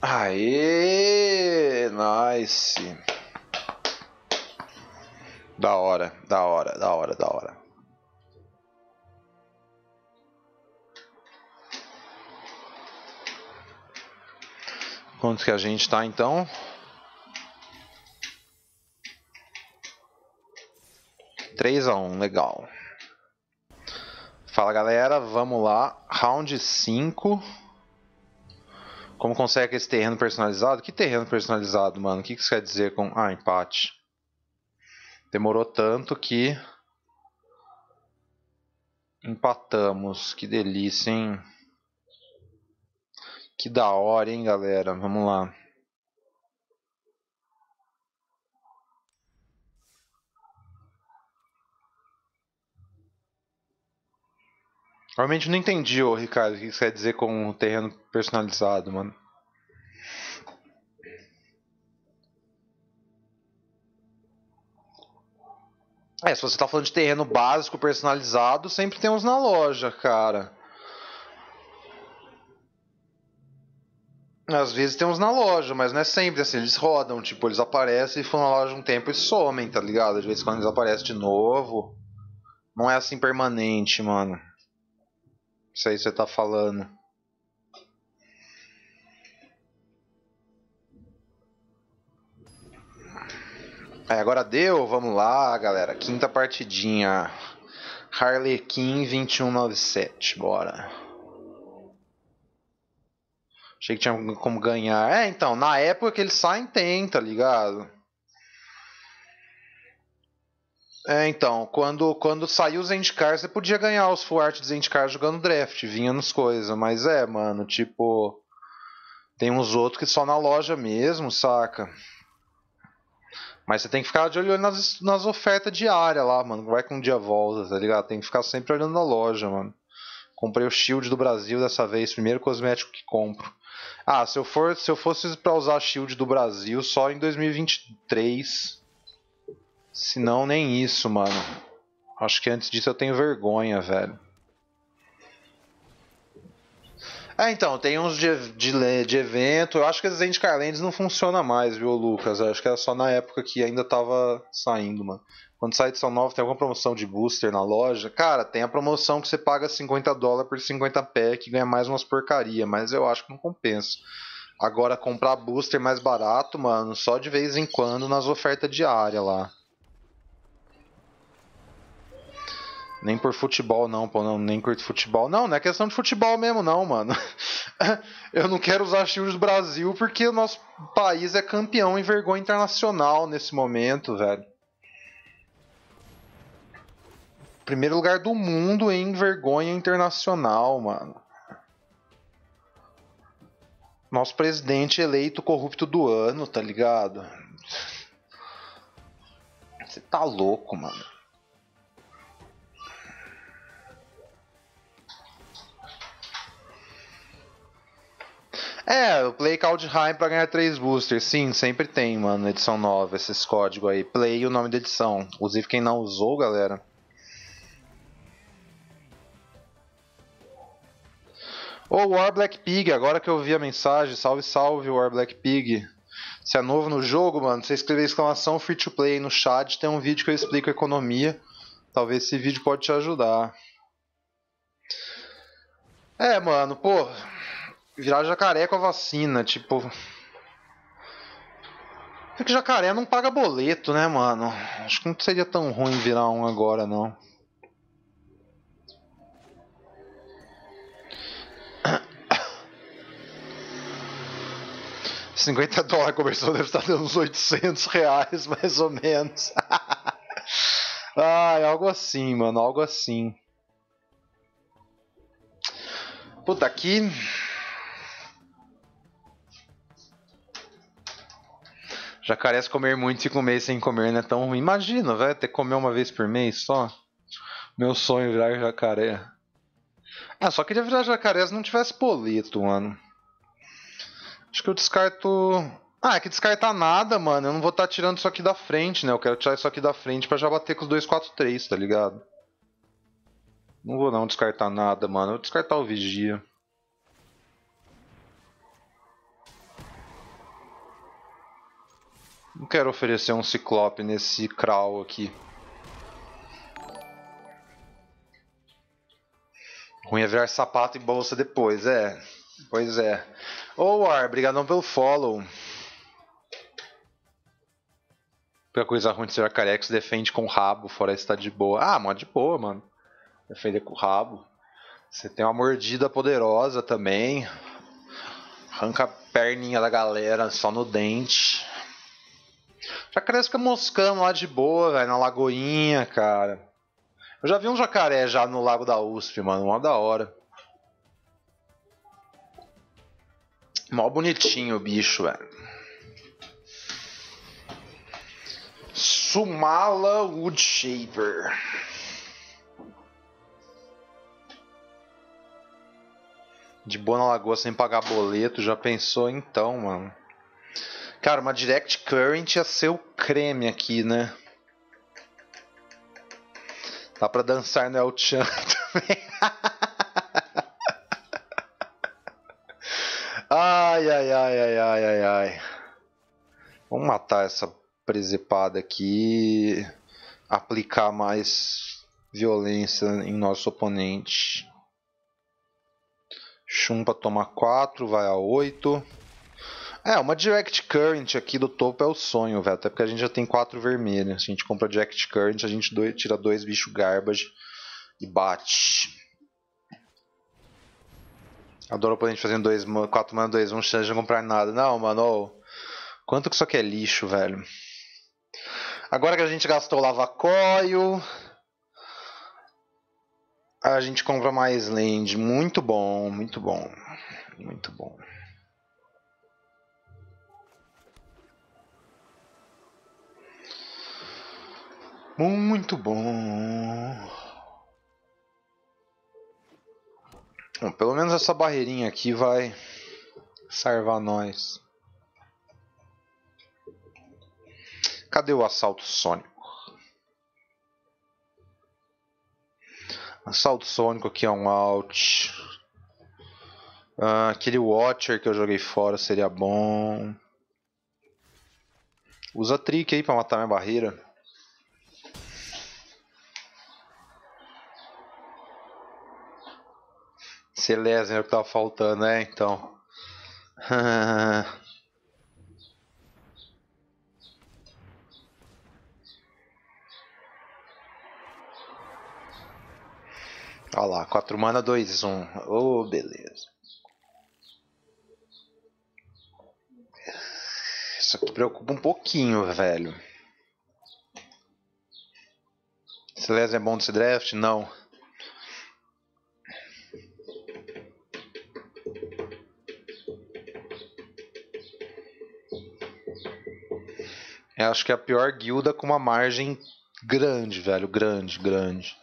Aê, nice. Da hora, da hora, da hora, da hora. Quanto que a gente tá então? (3-1), legal. Fala galera, vamos lá. Round 5. Como consegue esse terreno personalizado? Que terreno personalizado, mano? O que isso quer dizer com... Ah, empate. Demorou tanto que... Empatamos. Que delícia, hein? Que da hora, hein, galera? Vamos lá. Realmente não entendi, ô, Ricardo, o que isso quer dizer com o terreno personalizado, mano. É, se você tá falando de terreno básico personalizado, sempre tem uns na loja, cara. Às vezes tem uns na loja, mas não é sempre assim. Eles rodam, tipo, eles aparecem e ficam na loja um tempo e somem, tá ligado? De vez em quando eles aparecem de novo. Não é assim permanente, mano. Isso aí você tá falando. É, agora deu, vamos lá, galera. Quinta partidinha. Harlequim 2197, bora. Achei que tinha como ganhar. É, então, na época que eles saem tem, tá ligado? É, então, quando saiu o Zendikar, você podia ganhar os full art de Zendikar jogando draft, vinha nos coisas, mas é, mano, tipo... Tem uns outros que só na loja mesmo, saca? Mas você tem que ficar de olho nas ofertas diárias lá, mano. Vai que um dia volta, tá ligado? Tem que ficar sempre olhando na loja, mano. Comprei o Shield do Brasil dessa vez. Primeiro cosmético que compro. Ah, se eu fosse pra usar Shield do Brasil só em 2023. Se não, nem isso, mano. Acho que antes disso eu tenho vergonha, velho. Ah, então, tem uns de evento. Eu acho que as Zendikar Lands não funciona mais, viu, Lucas? Eu acho que era só na época que ainda tava saindo, mano. Quando sai edição nova, tem alguma promoção de booster na loja? Cara, tem a promoção que você paga $50 por 50 pack e ganha mais umas porcaria, mas eu acho que não compensa. Agora, comprar booster mais barato, mano, só de vez em quando nas ofertas diárias lá. Nem por futebol não, pô, não, nem curto futebol. Não, não é questão de futebol mesmo não, mano. Eu não quero usar Shield do Brasil porque o nosso país é campeão em vergonha internacional nesse momento, velho. Primeiro lugar do mundo em vergonha internacional, mano. Nosso presidente eleito corrupto do ano, tá ligado? Você tá louco, mano. É, eu play Kaldheim pra ganhar 3 boosters. Sim, sempre tem, mano, edição nova, esses códigos aí. Play o nome da edição. Inclusive, quem não usou, galera. Ô, War Black Pig, agora que eu vi a mensagem, salve, salve, War Black Pig. Se é novo no jogo, mano, você escrever exclamação free to play aí no chat, tem um vídeo que eu explico a economia. Talvez esse vídeo pode te ajudar. É, mano, pô... Virar jacaré com a vacina, tipo... É que jacaré não paga boleto, né, mano? Acho que não seria tão ruim virar um agora, não. $50 conversou, deve estar dando uns R$800, mais ou menos. Ah, é algo assim, mano, algo assim. Puta, aqui... Jacarés comer muito e comer sem comer não é tão ruim. Imagina, velho, ter que comer uma vez por mês só. Meu sonho é virar jacaré. Ah, só queria virar jacaré se não tivesse boleto, mano. Acho que eu descarto... Ah, é que descartar nada, mano. Eu não vou estar tirando isso aqui da frente, né? Eu quero tirar isso aqui da frente pra já bater com os 243, tá ligado? Não vou não descartar nada, mano. Eu vou descartar o vigia. Não quero oferecer um ciclope nesse crawl aqui. Ruim é virar sapato e bolsa depois, é. Pois é. Ô, War, brigadão pelo follow. Porque a coisa ruim de ser careca se defende com o rabo, fora isso tá de boa. Ah, mó de boa, mano. Defender com o rabo. Você tem uma mordida poderosa também. Arranca a perninha da galera só no dente. Jacaré fica moscando lá de boa, velho, na lagoinha, cara. Eu já vi um jacaré já no lago da USP, mano, mó da hora. Mó bonitinho o bicho, velho. Sumala Woodshaper. De boa na lagoa sem pagar boleto, já pensou então, mano. Cara, uma Direct Current ia ser o creme aqui, né? Dá pra dançar no El-chan também. Ai, ai, ai, ai, ai, ai, ai. Vamos matar essa presepada aqui. Aplicar mais violência em nosso oponente. Shun pra tomar 4, vai a 8. É, uma Direct Current aqui do topo é o sonho, velho. Até porque a gente já tem 4 vermelhas. Se a gente compra Direct Current, a gente tira 2 bichos garbage e bate. Adoro o oponente fazendo 4 mana, 2, 1, chance de não comprar nada. Não, mano, ó, quanto que isso aqui é lixo, velho. Agora que a gente gastou Lava Coil, a gente compra mais land. Muito bom, muito bom. Muito bom. Muito bom. Bom, pelo menos essa barreirinha aqui vai salvar nós. Cadê o assalto sônico? Assalto sônico aqui é um out. Aquele Watcher que eu joguei fora seria bom. Usa trick aí pra matar minha barreira. Selesnya é o que tava faltando, né? Então. Olha lá, 4 mana, 2, 1. Oh, beleza. Isso aqui preocupa um pouquinho, velho. Selesnya é bom desse draft? Não. Eu acho que é a pior guilda com uma margem grande, velho. Grande, grande.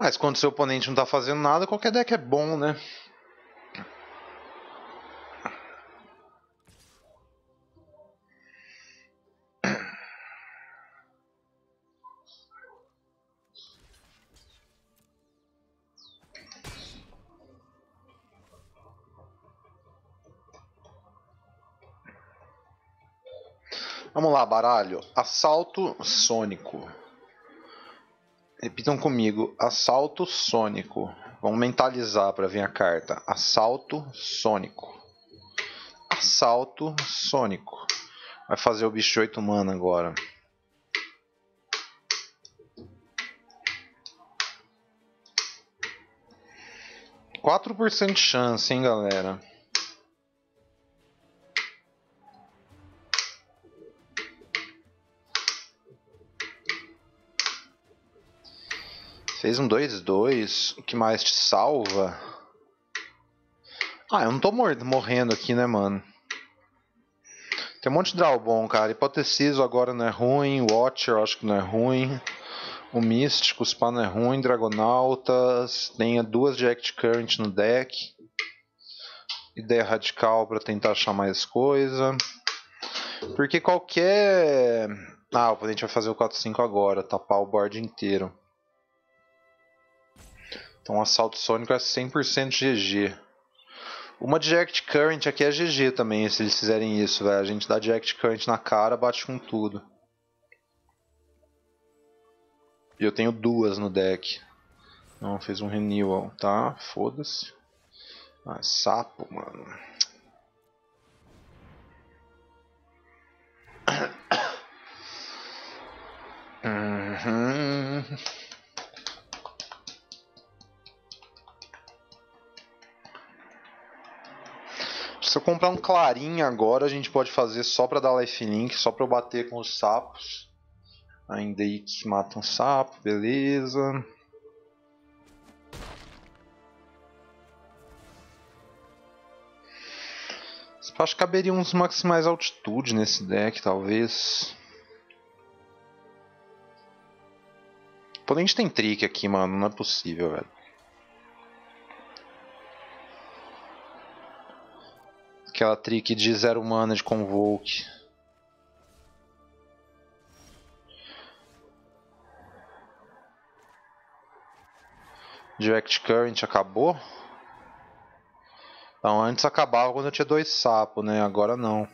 Mas quando seu oponente não tá fazendo nada, qualquer deck é bom, né? Vamos lá, baralho. Assalto sônico. Repitam comigo, assalto sônico. Vamos mentalizar para vir a carta. Assalto sônico. Assalto sônico. Vai fazer o bicho 8 mana agora. Quatro por cento de chance, hein, galera. Fez um 2-2, o que mais te salva? Ah, eu não tô morrendo aqui, né, mano? Tem um monte de draw bom, cara. Hipoteciso agora não é ruim, Watcher acho que não é ruim. O Místico, o Spa não é ruim, Dragonautas. Tenha duas de Act Current no deck. Ideia radical pra tentar achar mais coisa. Porque qualquer... Ah, o oponente vai fazer o 4-5 agora, tapar o board inteiro. Então o assalto sônico é 100% GG. Uma de Direct Current aqui é GG também, se eles fizerem isso, velho. A gente dá Direct Current na cara, bate com tudo. E eu tenho duas no deck. Não, fez um renewal, tá? Foda-se. Ah, sapo, mano. Uhum. Se eu comprar um clarinho agora, a gente pode fazer só pra dar lifelink, só pra eu bater com os sapos. Ainda aí que mata um sapo, beleza. Acho que caberia uns maximais altitude nesse deck, talvez. Porém, a gente tem trick aqui, mano, não é possível, velho. Aquela trick de 0 mana de Convoke. Direct Current acabou? Então antes acabava quando eu tinha 2 sapos, né? Agora não.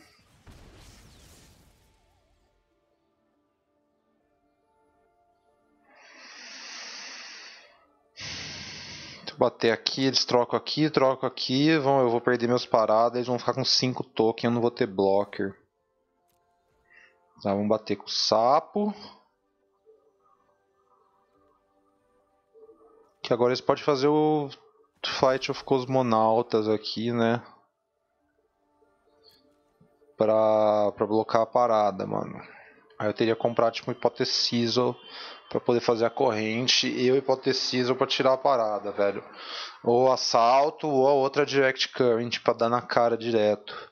Bater aqui, eles trocam aqui, vão, eu vou perder meus paradas, eles vão ficar com 5 tokens, eu não vou ter blocker. Tá, vamos bater com o sapo. Que agora eles podem fazer o Flight of Cosmonautas aqui, né? Pra blocar a parada, mano. Aí eu teria que comprar tipo um Hipoteciso pra poder fazer a corrente e o Hipoteciso pra tirar a parada, velho. Ou assalto ou a outra Direct Current pra dar na cara direto.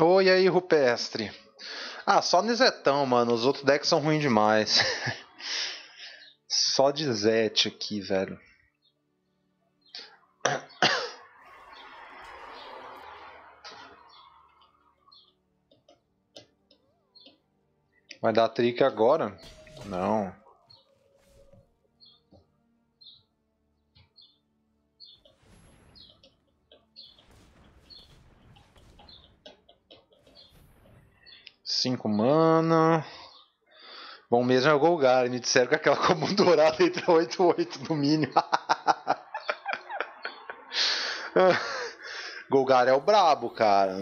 Oi, e aí, Rupestre? Ah, só no Izzetão, mano. Os outros decks são ruins demais. Só de Izzet aqui, velho. Vai dar trick agora? Não. 5 mana. Bom mesmo é o Golgari. Me disseram que aquela comum dourada entra 8-8 no mínimo. Golgari é o brabo, cara.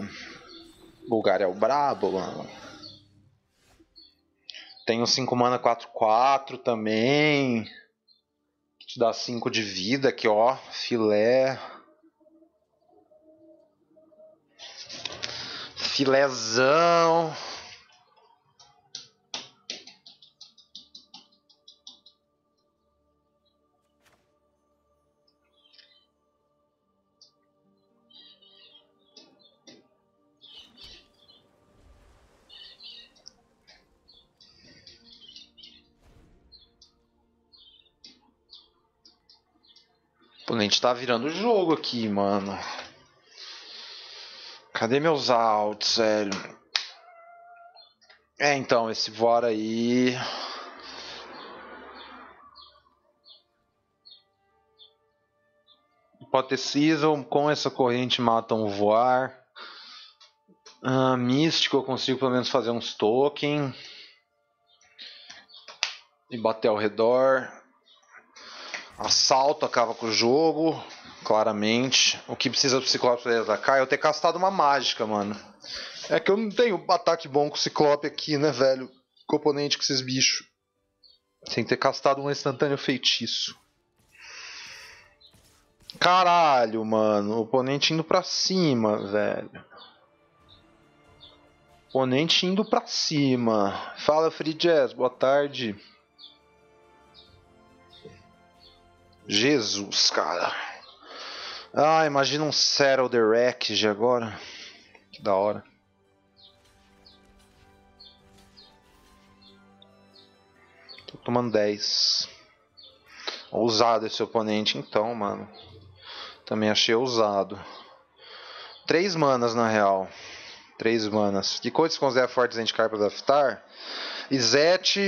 Golgari é o brabo, mano. Tem um 5 mana 4-4 também. Que te dá 5 de vida aqui, ó. Filé. Filézão. O oponente tá virando o jogo aqui, mano. Cadê meus altos, velho? É, então, esse Vora aí... Pode ter Season, com essa corrente matam o Voar. Místico, eu consigo pelo menos fazer uns token. E bater ao redor. Assalto acaba com o jogo... Claramente. O que precisa do Ciclope para atacar é eu ter castado uma mágica, mano. É que eu não tenho ataque bom com o Ciclope aqui, né, velho? Componente com esses bichos. Sem ter castado um instantâneo feitiço. Caralho, mano. O oponente indo pra cima, velho. Oponente indo pra cima. Fala, Free Jazz. Boa tarde. Jesus, cara. Ah, imagina um Settle the Wreckage agora. Que da hora. Tô tomando 10. Ousado esse oponente então, mano. Também achei ousado. 3 manas na real. 3 manas. Que coisa se considera forte Zendikar pra draftar? Izzet.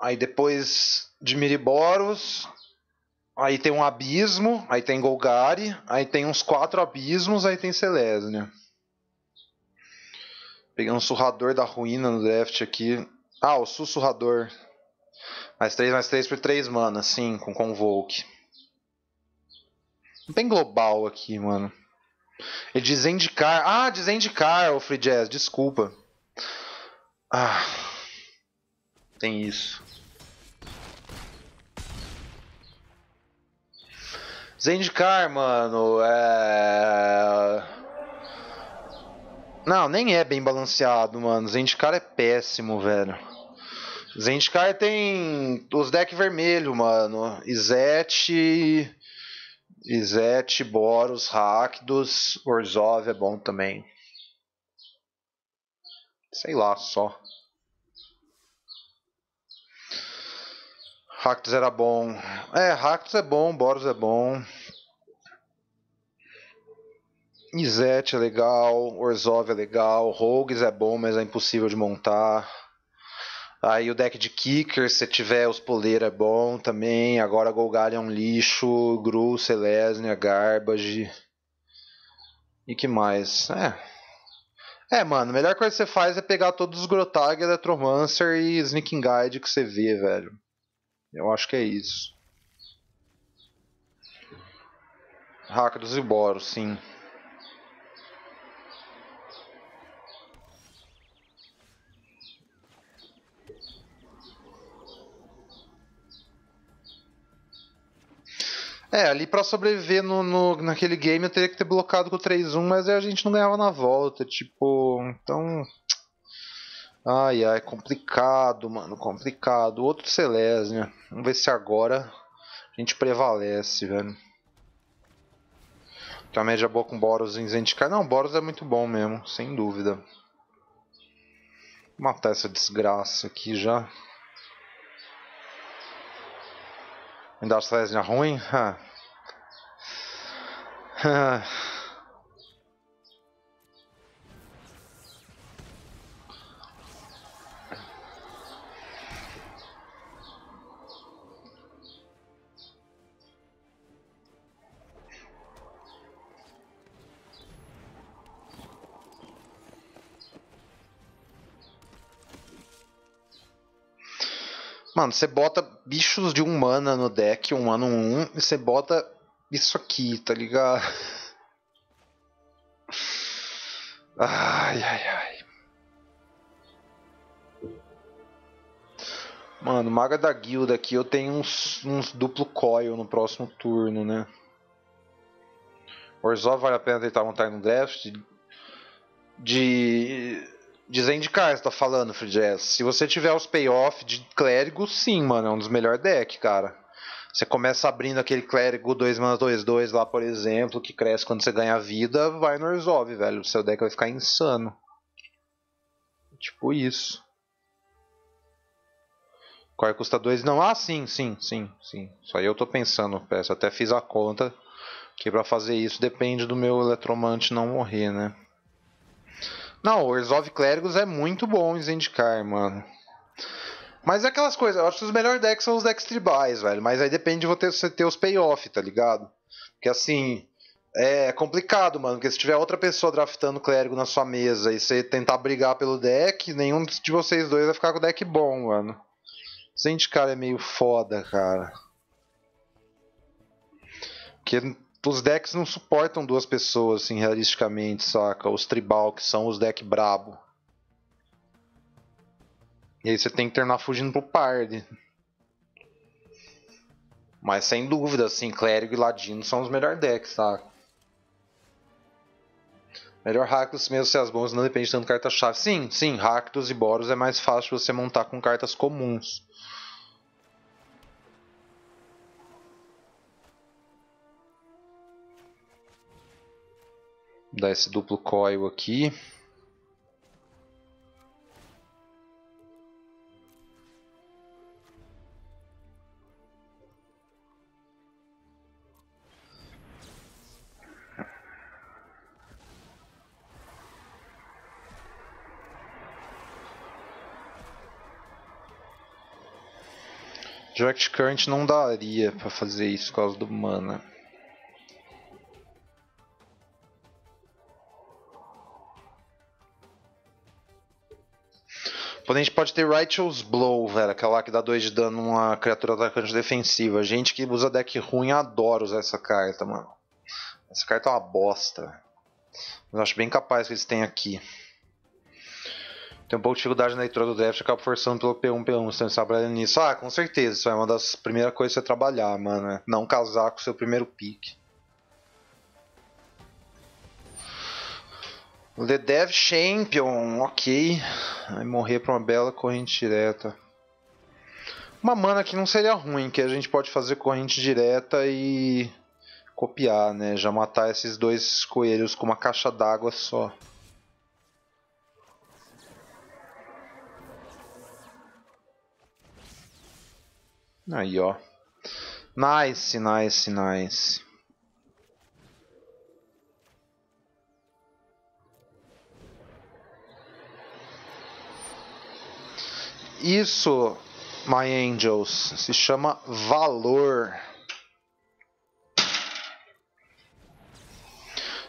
Aí depois Dimir e Boros. Aí tem um abismo, aí tem Golgari, aí tem uns 4 abismos, aí tem Selesnya. Peguei um Sussurrador da Ruína no draft aqui. Ah, o Sussurrador. +3/+3 por 3 mana, sim, com Convoke. Não tem global aqui, mano. E Zendikar. Ah, Zendikar, o Free Jazz, desculpa. Ah, tem isso. Zendikar, mano, é... Não, nem é bem balanceado, mano. Zendikar é péssimo, velho. Zendikar tem os decks vermelhos, mano. Izzet, Boros, Rakdos, Orzhov é bom também. Sei lá, só. Rakdos era bom. É, Rakdos é bom, Boros é bom. Izzet é legal, Orzhov é legal, Rogues é bom, mas é impossível de montar. Aí o deck de Kicker, se tiver os poleiros é bom também. Agora Golgari é um lixo, Gru, Selesnya, Garbage. E que mais? É, mano, a melhor coisa que você faz é pegar todos os Grotag, Electromancer e Sneaking Guide que você vê, velho. Eu acho que é isso. Rakdos e Boros, sim. É, ali pra sobreviver naquele game eu teria que ter bloqueado com o 3-1, mas aí a gente não ganhava na volta, tipo... Então... Ai, ai, complicado, mano, complicado. Outro Selesnya. Vamos ver se agora a gente prevalece, velho. Tem uma média boa com Boros e Zendikar. Não, Boros é muito bom mesmo, sem dúvida. Vou matar essa desgraça aqui já. Ainda a Selesnya ruim? Mano, você bota bichos de 1 mana no deck, 1 mana, 1/1, e você bota isso aqui, tá ligado? Ai, ai, ai. Mano, Maga da Guilda aqui, eu tenho uns duplo coil no próximo turno, né? Orzhov vale a pena tentar montar no draft. De Zendikar, você tá falando, Free Jazz. Se você tiver os payoff de clérigo, sim, mano. É um dos melhores decks, cara. Você começa abrindo aquele clérigo 2 mana 2/2 lá, por exemplo, que cresce quando você ganha vida, vai no Orzhov, velho. O seu deck vai ficar insano. Tipo isso. Qual custa 2? Não, ah, sim. Isso aí eu tô pensando, peço. Até fiz a conta que pra fazer isso depende do meu Eletromante não morrer, né? Não, o Orzhov Clérigos é muito bom em Zendikar, mano. Mas é aquelas coisas, eu acho que os melhores decks são os decks tribais, velho. Mas aí depende de você ter os payoff, tá ligado? Porque assim, é complicado, mano. Porque se tiver outra pessoa draftando Clérigo na sua mesa e você tentar brigar pelo deck, nenhum de vocês dois vai ficar com o deck bom, mano. Zendikar é meio foda, cara. Porque os decks não suportam 2 pessoas, assim, realisticamente, saca? Os tribal, que são os decks brabo. E aí você tem que terminar fugindo pro party. Mas sem dúvida, assim, clérigo e ladino são os melhores decks, saca? Melhor Rakdos mesmo se as bons não depende tanto de carta-chave. Sim, Rakdos e Boros é mais fácil você montar com cartas comuns. Vou dar esse duplo coil aqui. Direct Current não daria pra fazer isso por causa do mana. A gente pode ter Righteous Blow, velho, aquela que dá 2 de dano numa criatura atacante defensiva. Gente que usa deck ruim adora usar essa carta, mano. Essa carta é uma bosta. Mas acho bem capaz que eles têm aqui. Tem um pouco de dificuldade na leitura do draft, acaba forçando pelo P1, você não sabe nisso. Ah, com certeza, isso é uma das primeiras coisas que você trabalhar, mano. É não casar com o seu primeiro pick. The Dev Champion, ok. Vai morrer pra uma bela corrente direta. Uma mana que não seria ruim, que a gente pode fazer corrente direta e copiar, né? Já matar esses 2 coelhos com uma caixa d'água só. Aí, ó. Nice. Isso, my angels, se chama valor.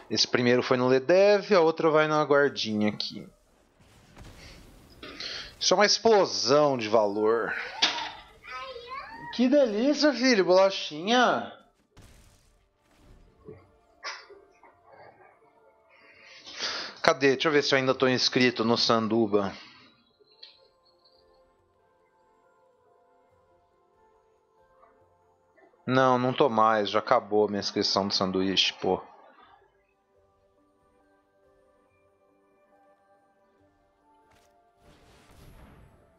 Esse primeiro foi no Ledev, a outra vai na guardinha aqui. Isso é uma explosão de valor. Que delícia, filho, bolachinha. Cadê? Deixa eu ver se eu ainda tô inscrito no Sanduba. Não, não tô mais. Já acabou a minha inscrição do sanduíche, pô.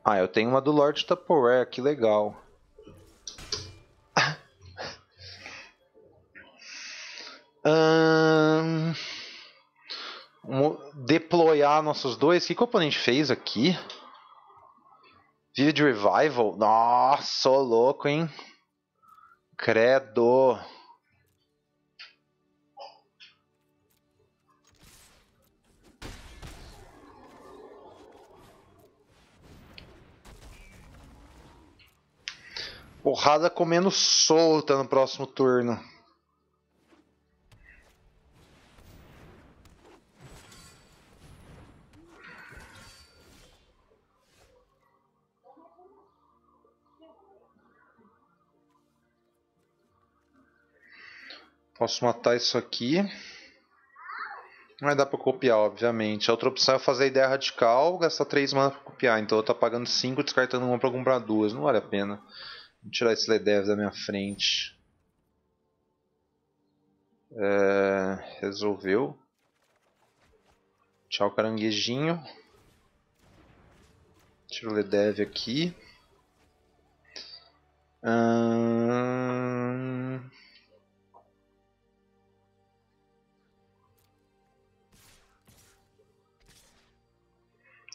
Ah, eu tenho uma do Lord Tupperware, que legal. Deployar nossos 2. Que componente fez aqui? Vive de Revival? Nossa, ô louco, hein? Credo. Porrada comendo solta no próximo turno. Posso matar isso aqui. Não vai dar pra copiar, obviamente. A outra opção é fazer a ideia radical, gastar 3 mana pra copiar. Então eu tô pagando 5, descartando uma pra comprar 2. Não vale a pena. Vou tirar esse Ledev da minha frente. Resolveu. Tchau, caranguejinho. Tiro o Ledev aqui.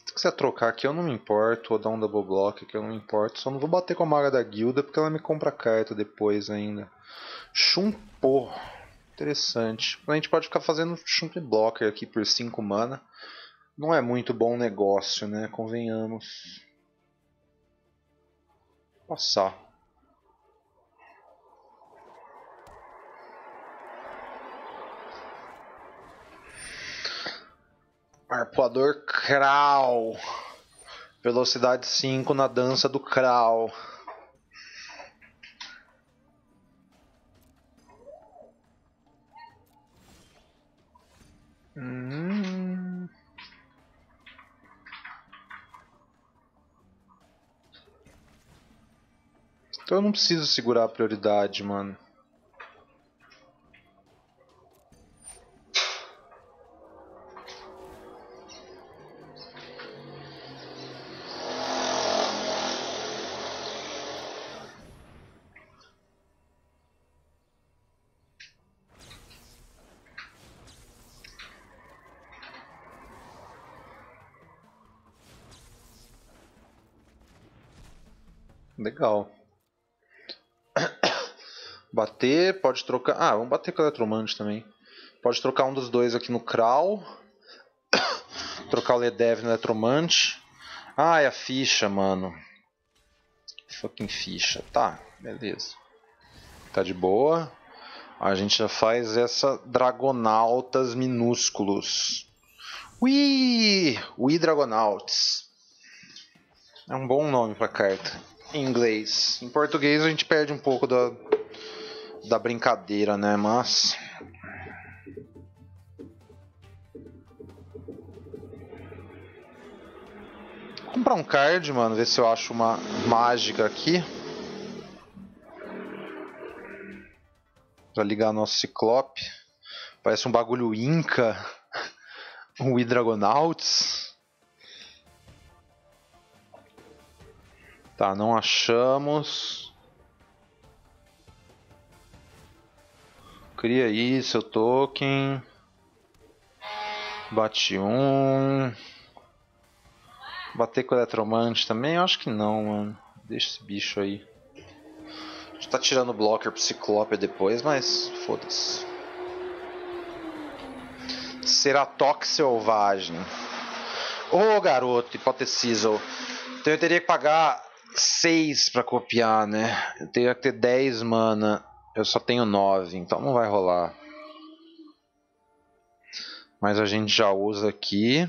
Se quiser trocar aqui eu não me importo, ou dar um double block aqui eu não me importo, só não vou bater com a maga da guilda porque ela me compra carta depois ainda. Chumpô, interessante. A gente pode ficar fazendo chump blocker aqui por 5 mana, não é muito bom negócio, né, convenhamos. Passar. Arpoador Crawl. Velocidade 5 na dança do Crawl. Então eu não preciso segurar a prioridade, mano. Legal. Bater, pode trocar... Ah, vamos bater com o Eletromante também. Pode trocar um dos dois aqui no Crawl. Trocar o Ledev no Eletromante. Ah, é a ficha, mano. Fucking ficha. Tá, beleza. Tá de boa. A gente já faz essa Dragonautas minúsculos. Ui! Ui Dragonauts. É um bom nome pra carta. Em inglês. Em português a gente perde um pouco da brincadeira, né? Mas vou comprar um card, mano, ver se eu acho uma mágica aqui pra ligar nosso Ciclope. Parece um bagulho Inca. Um Dragonauts. Tá, não achamos. Cria aí seu token. Bate um. Bater com o Eletromante também? Eu acho que não, mano. Deixa esse bicho aí. A gente tá tirando o blocker pro Ciclope depois, mas foda-se. Ceratox selvagem. Ô, garoto, hipotecisal. Então eu teria que pagar 6 pra copiar, né? Eu teria que ter 10 mana. Eu só tenho 9, então não vai rolar. Mas a gente já usa aqui.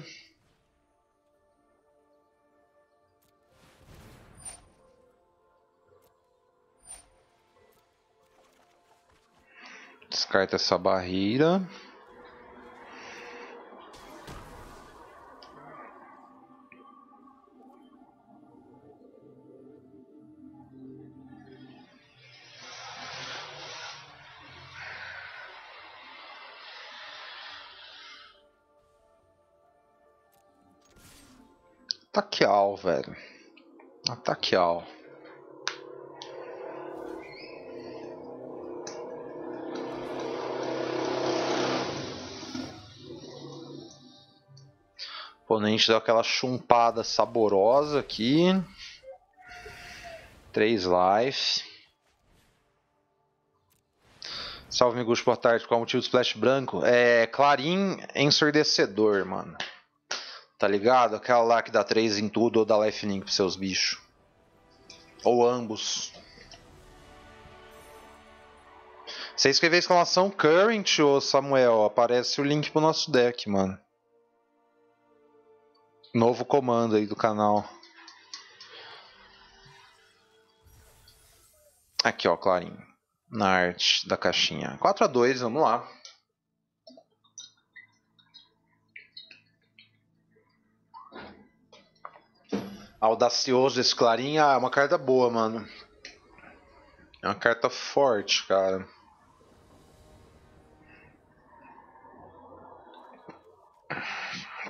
Descarta essa barreira. Ataqueal, velho. Ataqueal. O oponente deu aquela chumpada saborosa aqui. 3 lives. Salve, amigos, boa tarde. Qual é o motivo do splash branco? É clarim ensurdecedor, mano. Tá ligado? Aquela lá que dá 3 em tudo ou dá lifelink pros seus bichos. Ou ambos. Se você escrever exclamação current, ô Samuel, aparece o link pro nosso deck, mano. Novo comando aí do canal. Aqui, ó, clarinho. na arte da caixinha. 4-2, vamos lá. Audacioso esse Clarinha. É uma carta boa, mano. É uma carta forte, cara.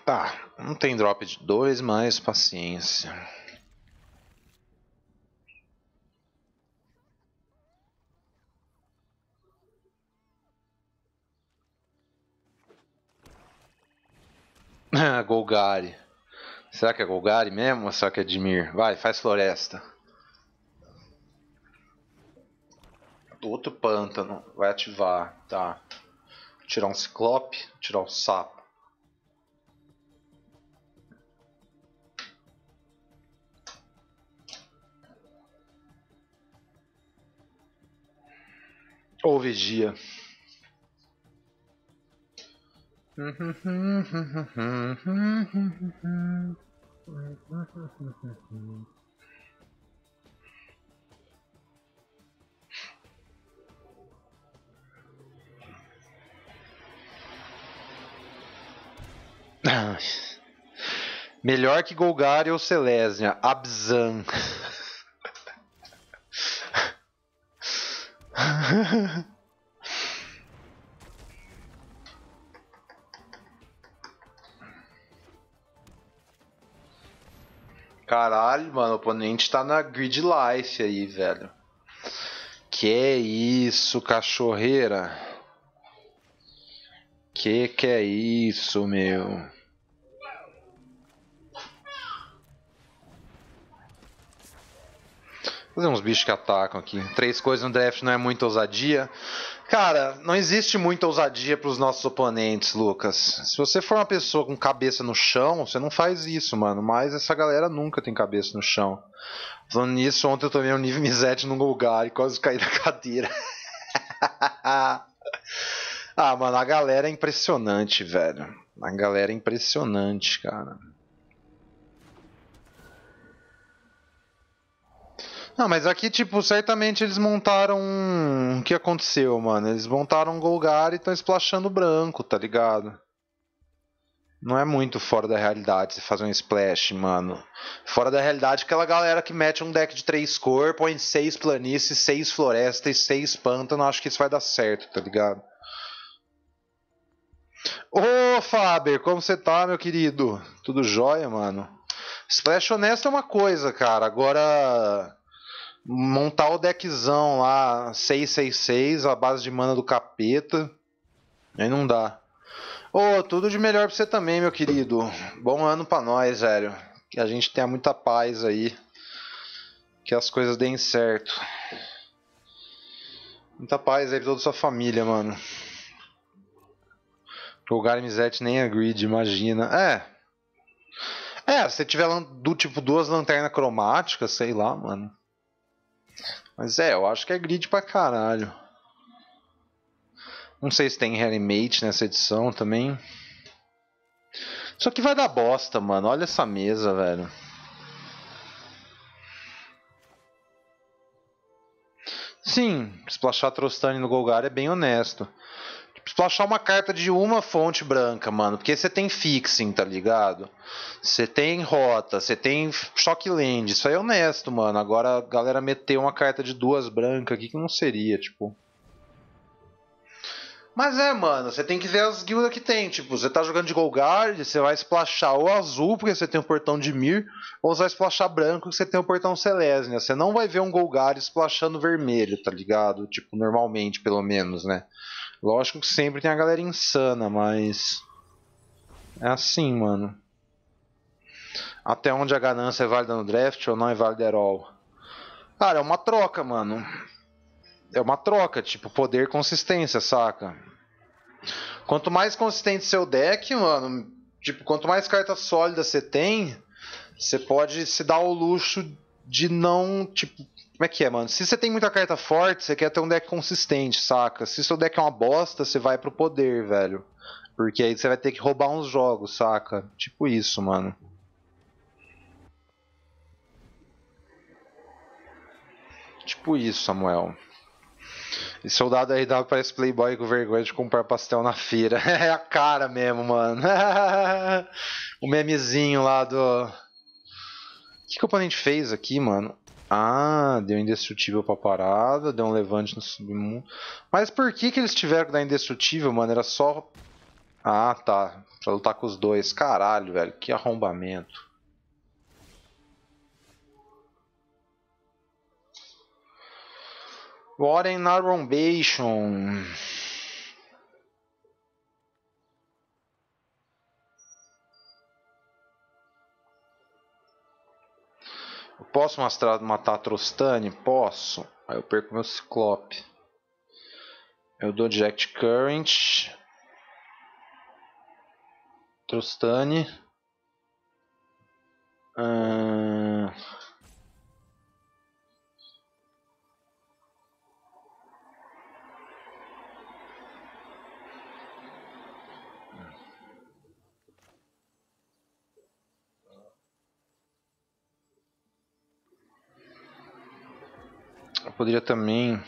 Tá, não tem drop de 2, mas paciência. Golgari. Será que é Golgari mesmo ou será que é Dimir? Vai, faz floresta. Outro pântano. Vai ativar, tá. Vou tirar um ciclope, vou tirar um sapo. Ou vigia. Melhor que Golgari ou Selesnya, Abzan. Caralho, mano, o oponente tá na grid life aí, velho. Que isso, cachorreira? Que é isso, meu? Fazer uns bichos que atacam aqui. 3 coisas no draft não é muita ousadia. Cara, não existe muita ousadia para os nossos oponentes, Lucas. Se você for uma pessoa com cabeça no chão, você não faz isso, mano. Mas essa galera nunca tem cabeça no chão. Falando nisso, ontem eu tomei um nível Mizzet no Golgari e quase caí da cadeira. Ah, mano, a galera é impressionante, velho. A galera é impressionante, cara. Não, mas aqui, tipo, certamente eles montaram um... O que aconteceu, mano? Eles montaram um Golgari e estão splashando branco, tá ligado? Não é muito fora da realidade você fazer um splash, mano. Fora da realidade aquela galera que mete um deck de 3 cor, põe 6 planícies, 6 florestas e 6 pântanos. Acho que isso vai dar certo, tá ligado? Ô, Faber, como você tá, meu querido? Tudo jóia, mano? Splash honesto é uma coisa, cara. Agora... montar o deckzão lá, 666, a base de mana do capeta, aí não dá. Ô, tudo de melhor pra você também, meu querido. Bom ano pra nós, velho. Que a gente tenha muita paz aí. Que as coisas deem certo. Muita paz aí pra toda a sua família, mano. Jogar em Mizzet nem agreed, imagina. É, se tiver do tipo 2 lanternas cromáticas, sei lá, mano. Mas é, eu acho que é grid pra caralho. Não sei se tem reanimate nessa edição também. Isso aqui vai dar bosta, mano. Olha essa mesa, velho. Sim, splashar Trostani no Golgari é bem honesto. Splashar uma carta de uma fonte branca, mano. Porque você tem fixing, tá ligado? Você tem rota, você tem shockland. Isso aí é honesto, mano. Agora a galera meteu uma carta de 2 brancas aqui que não seria, tipo... Mas é, mano, você tem que ver as guildas que tem. Tipo, você tá jogando de Golgari, você vai splashar ou azul, porque você tem o portão de Mir, ou você vai splashar branco, porque você tem o portão Selesnya. Você não vai ver um Golgari splashando vermelho, tá ligado? Tipo, normalmente, pelo menos, né? Lógico que sempre tem a galera insana, mas... é assim, mano. Até onde a ganância é válida no draft ou não é válida at all? Cara, é uma troca, mano. É uma troca, tipo, poder e consistência, saca? Quanto mais consistente seu deck, mano... tipo, quanto mais cartas sólidas você tem... você pode se dar o luxo de não, tipo... como é que é, mano? Se você tem muita carta forte, você quer ter um deck consistente, saca? Se seu deck é uma bosta, você vai pro poder, velho. Porque aí você vai ter que roubar uns jogos, saca? Tipo isso, mano. Tipo isso, Samuel. Esse soldado RW parece playboy com vergonha de comprar pastel na feira. É a cara mesmo, mano. O memezinho lá do... O que, que o oponente fez aqui, mano? Ah, deu indestrutível pra parada, deu um levante no submundo. Mas por que, que eles tiveram que dar indestrutível, mano? Era só... Ah, tá. Pra lutar com os dois. Caralho, velho. Que arrombamento. Warren Narombation. Eu posso matar a Trostani? Posso. Aí eu perco meu Ciclope. Eu dou Direct Current. Trostani. Eu poderia também...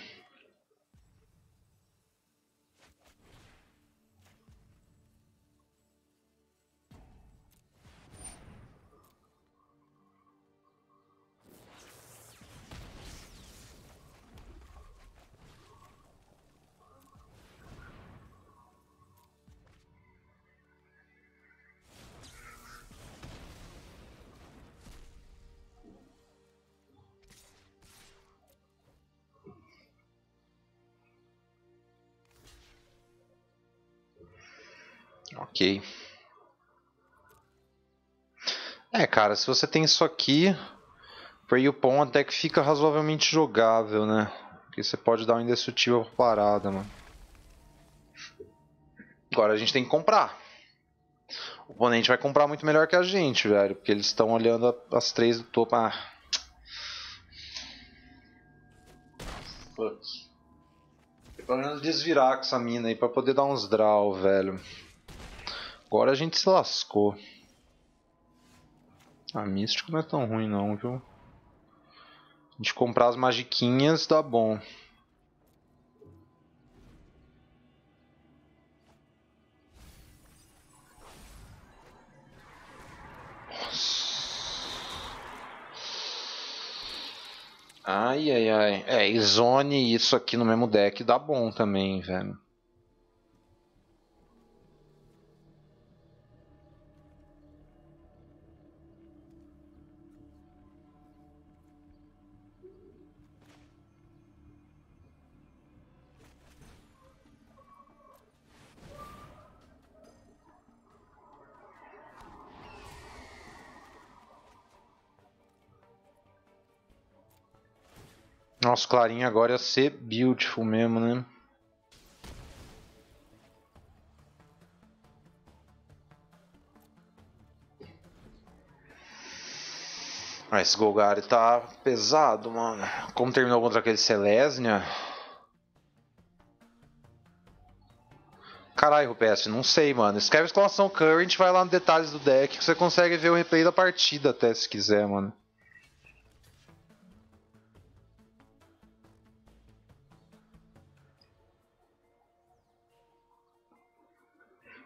Ok. É, cara, se você tem isso aqui, Prey Upon até que fica razoavelmente jogável, né? Porque você pode dar um indestrutível pra parada, mano. Agora a gente tem que comprar. O oponente vai comprar muito melhor que a gente, velho. Porque eles estão olhando as três do topo. Ah. Fuck. Pelo menos desvirar com essa mina aí pra poder dar uns draw, velho. Agora a gente se lascou. A mística não é tão ruim não, viu? A gente comprar as magiquinhas dá bom. Nossa. Ai, ai, ai. É, e zone isso aqui no mesmo deck dá bom também, velho. Nossa, clarinha agora ia ser beautiful mesmo, né? Ah, esse Golgari tá pesado, mano. Como terminou contra aquele Selesnya? Caralho, Rupes, não sei, mano. Escreve exclamação current, vai lá nos detalhes do deck que você consegue ver o replay da partida até, se quiser, mano.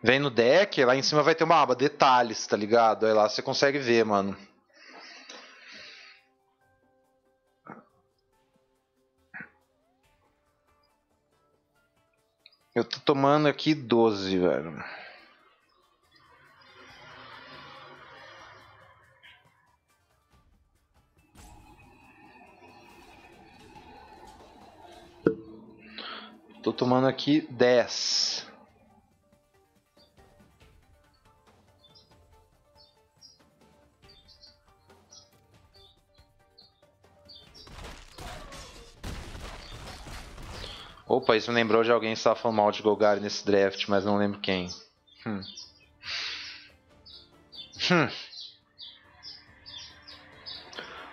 Vem no deck, lá em cima vai ter uma aba detalhes, tá ligado? Aí lá você consegue ver, mano. Eu tô tomando aqui 12, velho. Tô tomando aqui 10. Opa, isso me lembrou de alguém que estava falando mal de Golgari nesse draft, mas não lembro quem.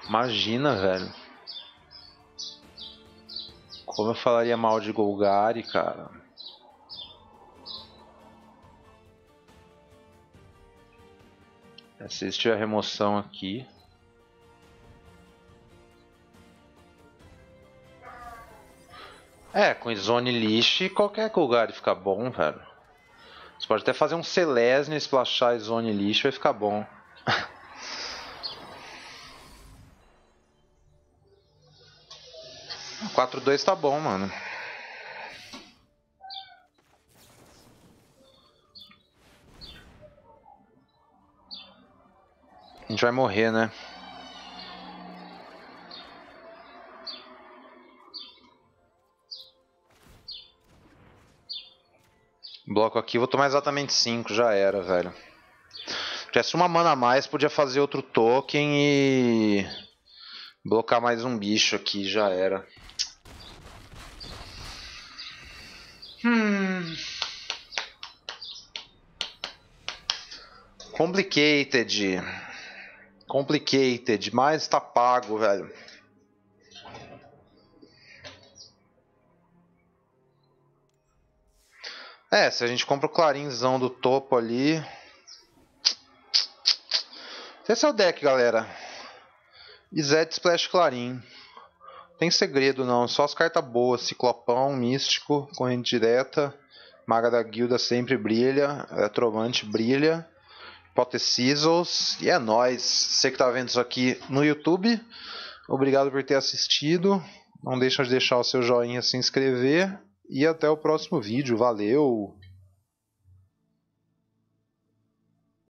Imagina, velho. Como eu falaria mal de Golgari, cara. Se tiver remoção aqui... É, com Zone Leash qualquer Golgari fica bom, velho. Você pode até fazer um Selesnya, splashar Zone Leash, vai ficar bom. O 4-2 tá bom, mano. A gente vai morrer, né? Bloco aqui, vou tomar exatamente 5, já era, velho. Tivesse uma mana a mais, podia fazer outro token e... blocar mais um bicho aqui, já era. Complicated. Complicated, mas tá pago, velho. É, se a gente compra o clarinzão do topo ali... Esse é o deck, galera. Izzet, Splash, Clarim. Não tem segredo, não. Só as cartas boas. Ciclopão, Místico, Corrente Direta. Maga da Guilda sempre brilha. Eletrovante brilha. Potecisos. E é nóis. Você que tá vendo isso aqui no YouTube, obrigado por ter assistido. Não deixa de deixar o seu joinha, se inscrever. E até o próximo vídeo. Valeu!